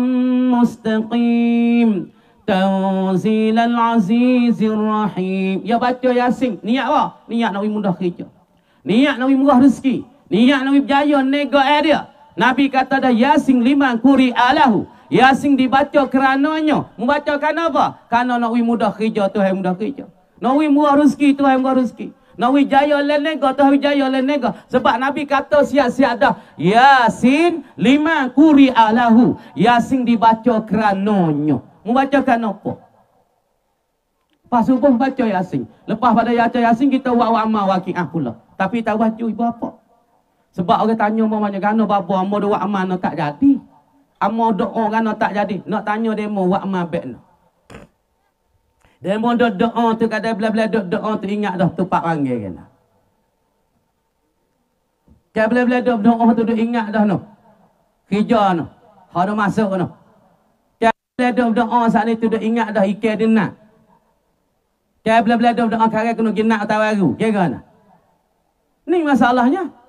mustaqim tanzilal azizir rahim. Ya baca Yasin. Niat apa? Niat nak mudah kerja. Niat nak murah rezeki. Niat Nabi berjaya nego dia. Nabi kata dah Yasin liman quri alahu. Yasin dibaca kerananya. Membaca kerana apa? Kerana Nabi mudah kerja, Tuhan mudah kerja. Nabi murah rezeki, Tuhan murah rezeki. Nabi jaya oleh nego, Tuhan jaya oleh nego. Sebab Nabi kata siap-siap dah Yasin liman quri alahu. Yasin dibaca kerananya. Membaca kerana apa? Lepas subuh baca Yasin. Lepas pada baca Yasin kita buat amal Waqi'ah pula. Tapi tak baca ibu apa? Sebab orang tanya mamanya gano bapa amo doa amanah tak jadi. Amo doa gano tak jadi. Nak tanya demo wak ma bekno. Demo doa tu kadang belah-belah doa tu ingat dah tu pak panggil kena. Kadang belah-belah doa tu duk ingat dah noh. Kerja noh. Ha dah masuk noh. Kadang doa saat ni tu duk ingat dah ikan dia nak. Kadang belah-belah doa kare kena ginak atau baru. Kira ni masalahnya.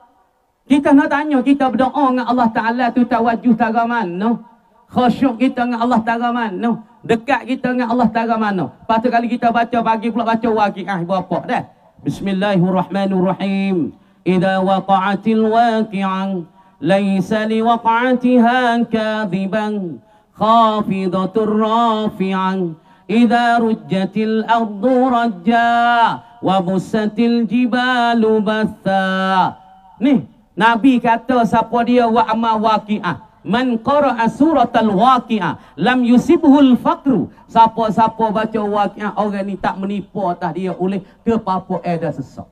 Kita nak tanya, kita berdoa dengan Allah Ta'ala tu tawajuh tara mana? Khusyuk kita dengan Allah Ta'ala mana? Dekat kita dengan Allah Ta'ala mana? Lepas tu kali kita baca pagi pula baca Waqi'ah berapa dah? Bismillahirrahmanirrahim. Idza waqa'atil waqi'ah laysa liwaqa'atiha kadhiban khafidatur rafi'ah idza rujjatil ardu rajja wa bussatil jibalu bassa. Ni Nabi kata siapa dia wa amma waqi'ah man qara'a suratal waqi'ah lam yusibhul faqru. Siapa-siapa baca Waqi'ah orang ni tak menipu atas dia oleh kepapa ada sesak.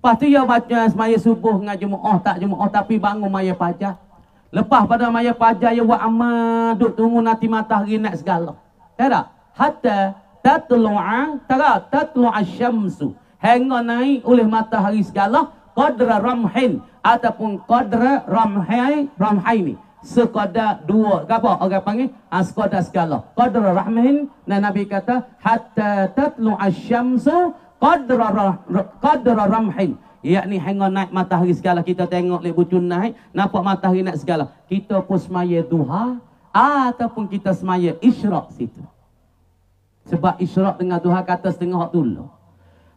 Pasti dia baca semaya subuh dengan jemaah tak jemaah tapi bangun maya pajar. Lepas pada maya pajar ya wa amma duk tunggu nanti matahari nak segala. Tak hatta tatlu'a tara tatlu'a syamsu. Hingga naik oleh matahari segala qadra ramhin ataupun qadra ramhaini sekadar 2 apa orang panggil sekadar segala qadra ramhin. Dan Nabi kata hatta tatlu asy-syamsu qadra ramhin yakni hingga naik matahari segala. Kita tengok lek bucun naik nampak matahari naik segala kita pun semaya duha ataupun kita semaya isyraq situ. Sebab isyraq dengan duha kata setengah waktu dulu.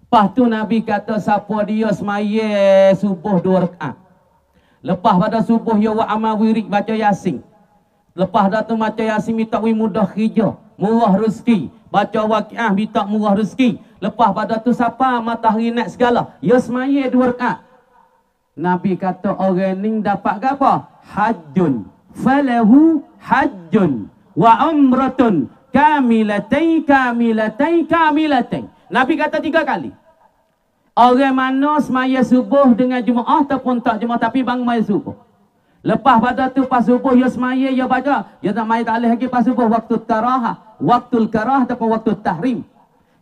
Lepas tu Nabi kata siapa dia semaya subuh 2 rakaat. Lepas pada subuh ya wa amal wirid baca Yasin. Lepas dah tu baca Yasin minta wi mudah kerja, murah rezeki. Baca Waqi'ah minta murah rezeki. Lepas pada tu siapa matahari naik segala, ya semaya 2 rakaat. Nabi kata orang ni dapat apa? Hajjun falahu hajjun wa umratun kamilatain kamilatain kamilatain. Nabi kata 3 kali. Orang mana semaya subuh dengan jemaah ataupun tak jemaah tapi bangun semaya subuh. Lepas pada tu pas subuh ya semaya ya baca. Ya tak semaya tak boleh lagi pas subuh waktu tarahah, waktu karah ataupun waktu tahrim.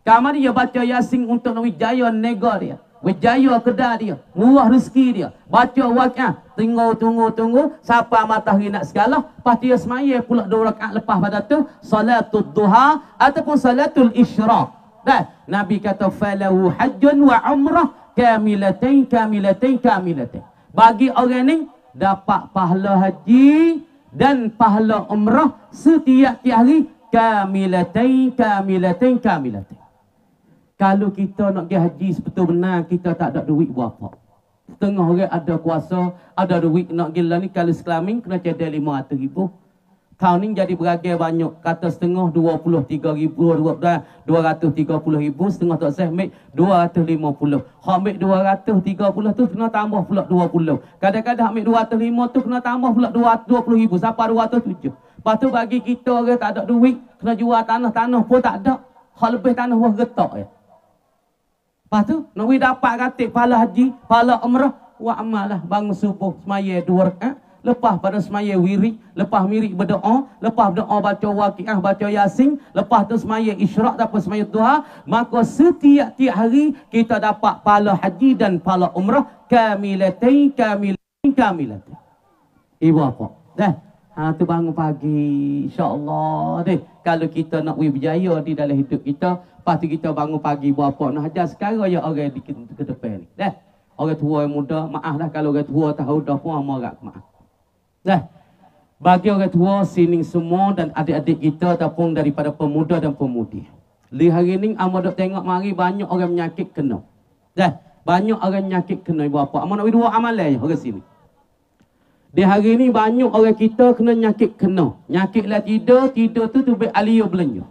Kamar dia baca Yasin untuk Nabi jaya nego dia. Berjaya kedai dia, murah rezeki dia. Baca Waqi'ah, tunggu siapa matahari nak segala, pasti dia semaya pula 2 rakaat lepas pada tu salatul duha ataupun salatul isyraq. Dah Nabi kata falahu hajjun wa umrah kamilatain kamilatain kamilatain. Bagi orang ni dapat pahala haji dan pahala umrah setiap hari kamilatain kamilatain kamilatain. Kalau kita nak pergi haji sebetul benar kita tak ada duit buat apa. Setengah orang ada kuasa, ada duit nak pergi ni kalau sekelaming kena cedai 500,000. Tahun ni jadi beragai banyak. Kata setengah 23,000, 230,000, setengah tak sah ambil 250. Ambil 230 tu kena tambah pula 20. Kadang-kadang ambil 205 tu kena tambah pula 20,000. Sampai 207. Lepas tu bagi kita orang tak ada duit, kena jual tanah-tanah pun tak ada. Kalau lebih tanah pun getak ya. Lepas tu, Nabi dapat katik pahala haji, pahala umrah, wa'amalah bangun subuh, semaya dua rakaat. Lepas pada semaya wirid, lepas wirid berdoa, lepas berdoa baca Waqi'ah, baca Yasin, lepas tu semaya isyrak, lepas semaya duha, maka setiap-tiap hari kita dapat pahala haji dan pahala umrah kamilatain, kamilatain, kamilatain. Ibu apa? Dah. Ha tu bangun pagi, insya-Allah deh. Kalau kita nak berjaya di dalam hidup kita, pasti kita bangun pagi bapa nak ajar sekarang ya orang di ke depan ni. Dah. Orang tua yang muda, maaflah kalau orang tua tahu dah pun amorak maaf. Dah. Bagi orang tua, sining semua dan adik-adik kita ataupun daripada pemuda dan pemudi. Di hari ni amo dok tengok mari banyak orang menyakit kena. Dah. Banyak orang menyakit kena ibu bapa. Amo nak dua amalan je orang sini. Di hari ni banyak orang kita kena nyakit kena. Nyakitlah tidur, tidur tu tubik alio belanja.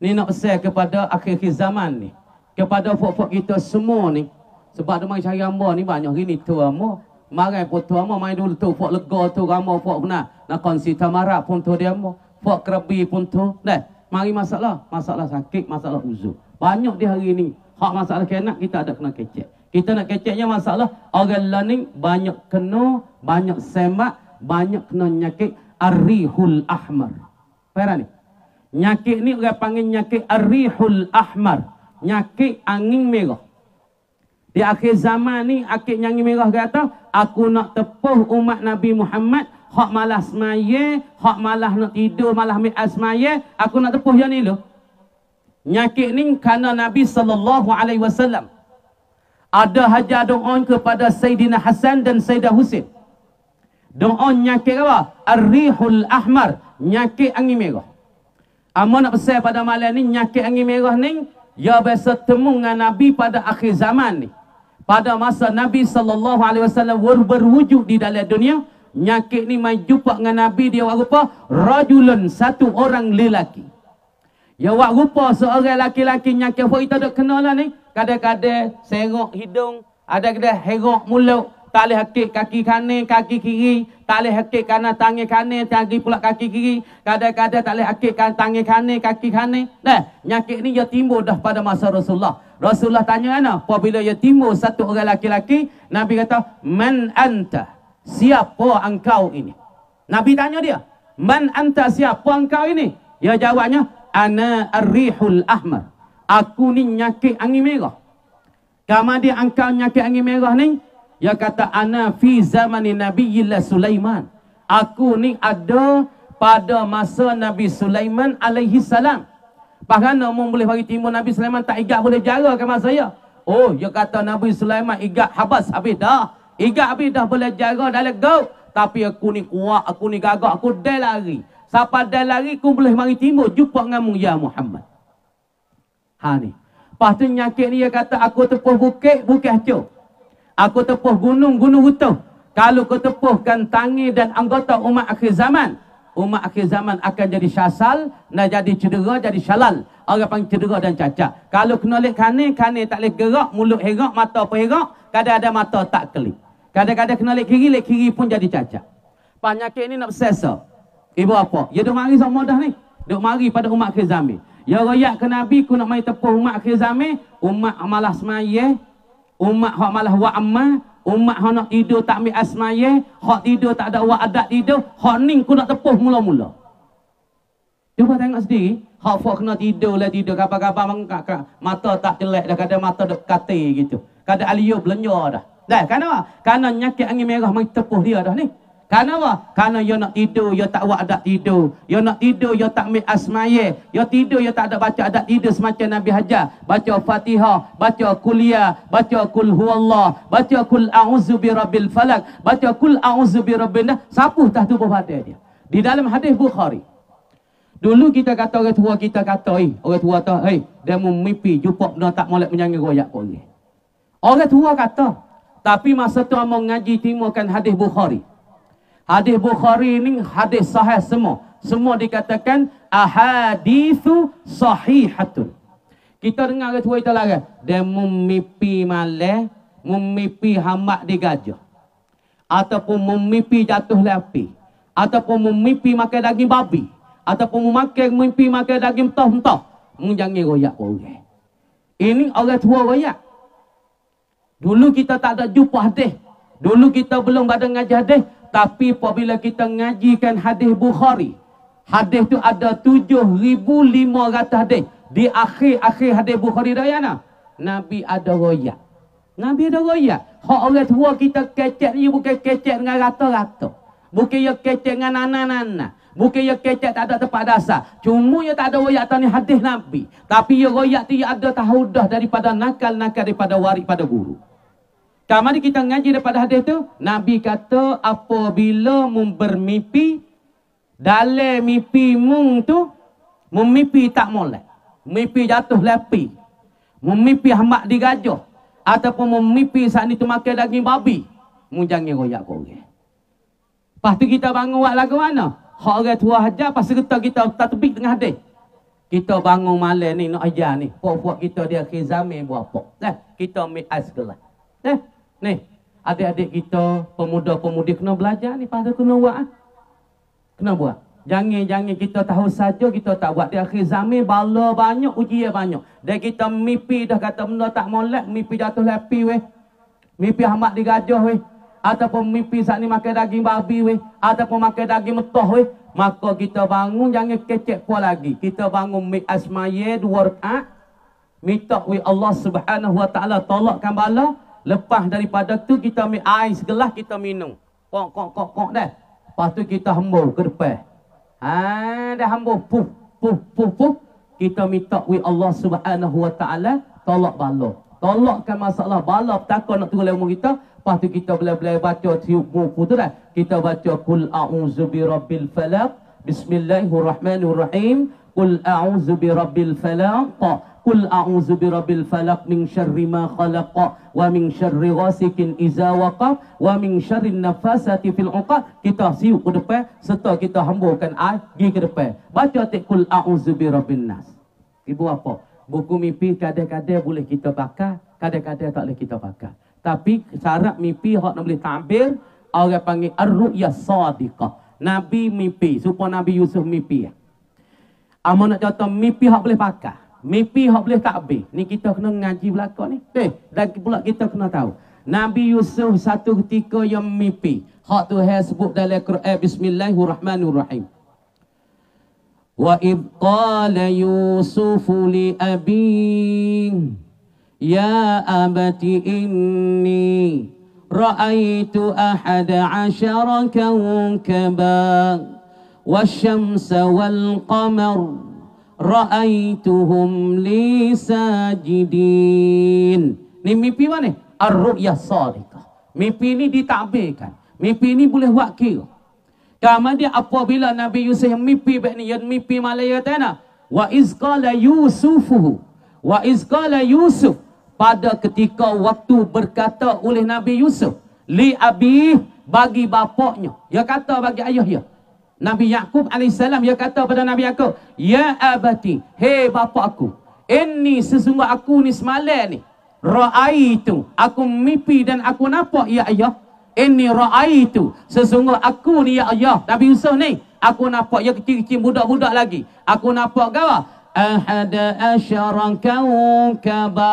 Ni nak pesan kepada akhir-akhir zaman ni. Kepada fok-fok kita semua ni. Sebab dia mari cari hamba ni banyak hari ni tu hamba. Marai pun tu hamba, mai dulu tu fok lega tu hamba fok benar. Nak konsi tamarak pun tu dia hamba. Fok kerabi pun tu. Dah, mari masalah. Masalah sakit, masalah uzur. Banyak di hari ni. Hak masalah kena kita ada kena kecek. Kita nak keceknya masalah orang learning banyak kena, banyak semak, banyak kena nyakit Ar-rihul ahmar. Faham ni? Nyakit ni orang panggil nyakit Ar-rihul ahmar. Nyakit angin merah. Di akhir zaman ni akik angin merah kata, aku nak tepuh umat Nabi Muhammad, hak malah semaya, hak malah nak tidur, malah mi'as semaya, aku nak tepuh yang ni loh. Nyakit ni kerana Nabi SAW ada hajar doa kepada Sayyidina Hasan dan Sayyidah Husin. Doa nyakit apa? Ar-rihul ahmar. Nyakit angin merah. Amo nak pesan pada malam ni, nyakit angin merah ni, ya biasa temu dengan Nabi pada akhir zaman ni. Pada masa Nabi SAW berwujud di dalam dunia, nyakit ni mai jumpa dengan Nabi dia buat rupa, rajulun, satu orang lelaki. Ya buat rupa seorang lelaki-lelaki nyakit, kita tak kenal lah ni. Kadang-kadang serok hidung, kadang-kadang herok mulut, tak boleh hakik kaki kanan, kaki kiri, tak boleh hakik tangan kanan, tangan pula kaki kiri, kadang-kadang tak boleh hakik tangan kanan, kaki kanan. Nah, nyakit ni dia timbul dah pada masa Rasulullah. Rasulullah tanya ana, apabila dia timbul satu orang laki-laki, Nabi kata, "Man anta?" Siapa engkau ini? Nabi tanya dia, "Man anta? Siapa engkau ini?" Dia jawabnya, "Ana ar-rihul ahmar." Aku ni nyakit angin merah. Kamu dia angkau nyakit angin merah ni, dia kata ana fi zamani Nabiyillah Sulaiman. Aku ni ada pada masa Nabi Sulaiman alaihi salam. Bahkan orang boleh bagi timbul Nabi Sulaiman tak igak boleh jara ke masa saya. Oh, dia kata Nabi Sulaiman igak habas habis dah. Igak habis dah boleh jara dah legau. Tapi aku ni kuat, aku ni gagak, aku dah lari. Siapa dah lari, aku boleh mari timbul jumpa denganmu ya Muhammad. Ha ni. Lepas tu nyakit ni dia kata aku tepuh bukit, bukit hancur. Aku tepuh gunung, gunung runtuh. Kalau kau tepuhkan tangi dan anggota umat akhir zaman akan jadi syasal, nak jadi cedera, jadi syalal. Orang panggil cedera dan cacat. Kalau kena lek kanan, kanan tak boleh gerak, mulut herak, mata pun herak, kadang-kadang mata tak kelip. Kadang-kadang kena lek kiri pun jadi cacat. Penyakit ni nak sesa. Ibu apa? Ya duk mari sama dah ni. Duk mari pada umat akhir zaman. Ya royak ke Nabi, ku nak mai tepuh umat akhir zaman, umat malah semaya, umat hak malah wa'amah, umat hak nak tidur tak ambil asmaya, hak tidur tak ada wa'adat tidur, hak ning ku nak tepuh mula-mula. Cuba tengok sendiri, hak fok kena tidur lah tidur, kapal-kapal mata tak jelek dah, kadang mata dok katil gitu. Kadang alio belanja dah. Dah, kenapa? Kerana nyakit angin merah mai tepuh dia dah ni. Kenapa? Kerana dia nak tidur, dia tak buat adat tidur. Dia nak tidur, dia tak ambil asmaya. Dia tidur, dia tak ada baca adat tidur semacam Nabi Hajar. Baca Fatihah, baca kuliah, baca Kul huwallah, baca Kul a'uudzu birabbil falaq, baca Kul a'uudzu birabbin nas. Sapu tah tubuh badan dia. Di dalam hadis Bukhari. Dulu kita kata orang tua kita kata, orang tua kata, dia mimpi jumpa benda tak molek menyangi royak pun. Orang tua kata. Tapi masa tu mau ngaji timurkan hadis Bukhari. Hadis Bukhari ini hadis sahih semua. Semua dikatakan Ahadithu sahihatul. Kita dengar ke tua kita lagi. Dia memipi malai, memipi hamak di gajah. Ataupun memipi jatuh lepi. ataupun memimpi makan daging babi, ataupun memakai mimpi makan daging mentah-mentah, menjangi royak orang. Ini orang tua royak. Dulu kita tak ada jumpa hadis. Dulu kita belum ada ngaji hadis, tapi apabila kita ngajikan hadis Bukhari, hadis tu ada 7,500 hadis. Di akhir-akhir hadis Bukhari dayana, Nabi ada royak. Nabi ada royak. Hak orang tua kita kecek ni bukan kecek dengan rata-rata. Bukan ia kecek dengan anak-anak. Bukan ia kecek tak ada tempat dasar. Cuma ia tak ada royak tani hadis Nabi. Tapi ia royak tu ia ada tahudah daripada nakal-nakal daripada waris pada guru. Kamari kita ngaji daripada hadis tu, Nabi kata apabila bermimpi, dalam mimpi mung tu memimpi tak molek, mimpi jatuh lepi, memimpi hamak digajah, ataupun memimpi saat ni tu makan daging babi, mung jangan royak kau orang. Pastu kita bangun buat lagu mana? Hak orang tua ajar pasal kita tatbik tengah hadis. Kita bangun malam ni nak ajar ni, puak-puak kita dia akhir zaman buat apa? Kita ambil asgalah. Ni, adik-adik kita, pemuda-pemudi kena belajar ni, pasal kena buat ah. Kena buat. Jangan kita tahu saja kita tak buat. Di akhir zaman bala banyak, ujian banyak. Dan kita mimpi dah kata benda tak molek, mimpi jatuh lepi weh. Mimpi hamak digajah weh. Ataupun mimpi saat ni makan daging babi weh. Ataupun makan daging mentah weh. Maka kita bangun jangan kecek pun lagi. Kita bangun mik asmaye 2 rakaat. Minta weh Allah Subhanahu Wa Taala tolakkan bala. Lepas daripada tu kita ambil air segelas kita minum. Kok dah. Lepas tu kita hembur ke depan. Ha dah hembur puh. Kita minta wi Allah Subhanahu Wa Taala tolak bala. Tolakkan masalah bala petaka nak turun dalam umur kita. Lepas tu kita boleh baca tiup buku tu dah. Kita baca Kul a'uudzu birabbil falaq. Bismillahirrahmanirrahim. Kul a'uudzu birabbil falaq. Kul a'udzu birabbil falaq min syarri ma khalaq wa min syarri ghasikin iza waqab wa min syarri nafasati fil 'uqad. Kita siup ke depan serta kita hemburkan air pergi ke depan. Baca Kul a'udzu birabbin nas. Ibu apa? Buku mimpi kadang-kadang boleh kita bakar, kadang-kadang tak boleh kita bakar. Tapi syarat mimpi hak nak boleh ta'bir, orang panggil ar-ru'ya shadiqah. Nabi mimpi, supaya Nabi Yusuf mimpi. Amon nak contoh mimpi hak boleh bakar. Mimpi hak boleh takbir. Ni kita kena ngaji belakang ni. Dan pula kita kena tahu. Nabi Yusuf satu ketika yang mimpi. Hak Tuhan sebut dalam Al-Qur'an Bismillahirrahmanirrahim. Wa idh qala Yusufu li abih ya abati inni ra'aitu ahada 'asyara kawkaban wasyamsa wal qamar ra'aituhum li sajidin. Ni mimpi mana? Ar-ru'ya shadiqah. Mimpi ni ditakbirkan. Mimpi ni boleh buat kira. Karena dia apabila Nabi Yusuf yang mimpi baik ni, yang mimpi malaya tanah. Wa iz qala Yusufu. Wa iz qala Yusuf. Pada ketika waktu berkata oleh Nabi Yusuf. Li abih bagi bapaknya. Dia kata bagi ayahnya. Nabi Ya'kub AS, dia kata pada Nabi Ya'kub, ya abati, hei bapa aku, ini sesungguh aku ni semalam ni, ra'aitu, aku mimpi dan aku nampak ya ayah, ini ra'aitu, sesungguh aku ni ya ayah, Nabi Yusuf ni, aku nampak ya kecil-kecil budak-budak lagi, aku nampak gawa, ahada asyarang kawkaba,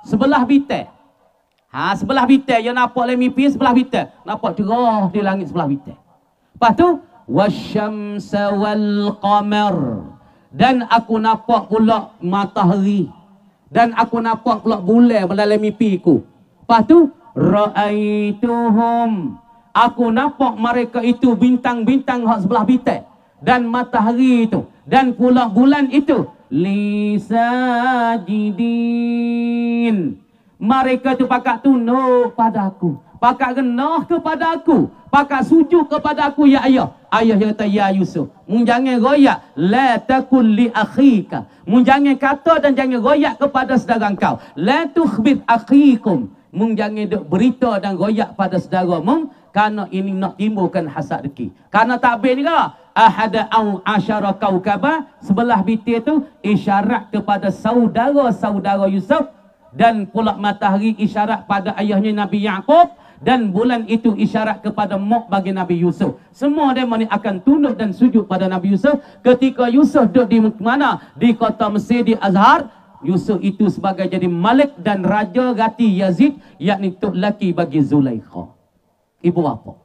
sebelah bitai, dia nampak dalam mimpi sebelah bitai, nampak cerah di langit sebelah bitai. Lepas tu, wasyamsa wal qamar, dan aku nampak pula matahari, dan aku nampak pula bulan dalam mimpiku. Lepas tu ra'aituhum, aku nampak mereka itu bintang-bintang hak sebelah bitai dan matahari itu dan pula bulan itu li sajidin, mereka tu pakat tunduk pada aku, pakat genah kepada aku, pakat sujud kepada aku ya ayah. Ayah kata ya Yusuf, mung jangan royak, la takul li akhika. Mung jangan kata dan jangan royak kepada saudara kau. La tukhbir akhikum. Mung jangan duk berita dan royak pada saudara mung, kerana ini nak timbulkan hasad dengki. Kerana takbir ni kan? Ahada au asyara kaukaba, sebelah bitir tu isyarat kepada saudara-saudara Yusuf, dan pula matahari isyarat pada ayahnya Nabi Ya'kub. dan bulan itu isyarat kepada maut bagi Nabi Yusuf. Semua demoni akan tunduk dan sujud pada Nabi Yusuf. Ketika Yusuf duduk di mana? Di kota Mesir, di Azhar. Yusuf itu sebagai jadi malik dan raja gati Yazid, yakni tok laki bagi Zulaikha, ibu bapa.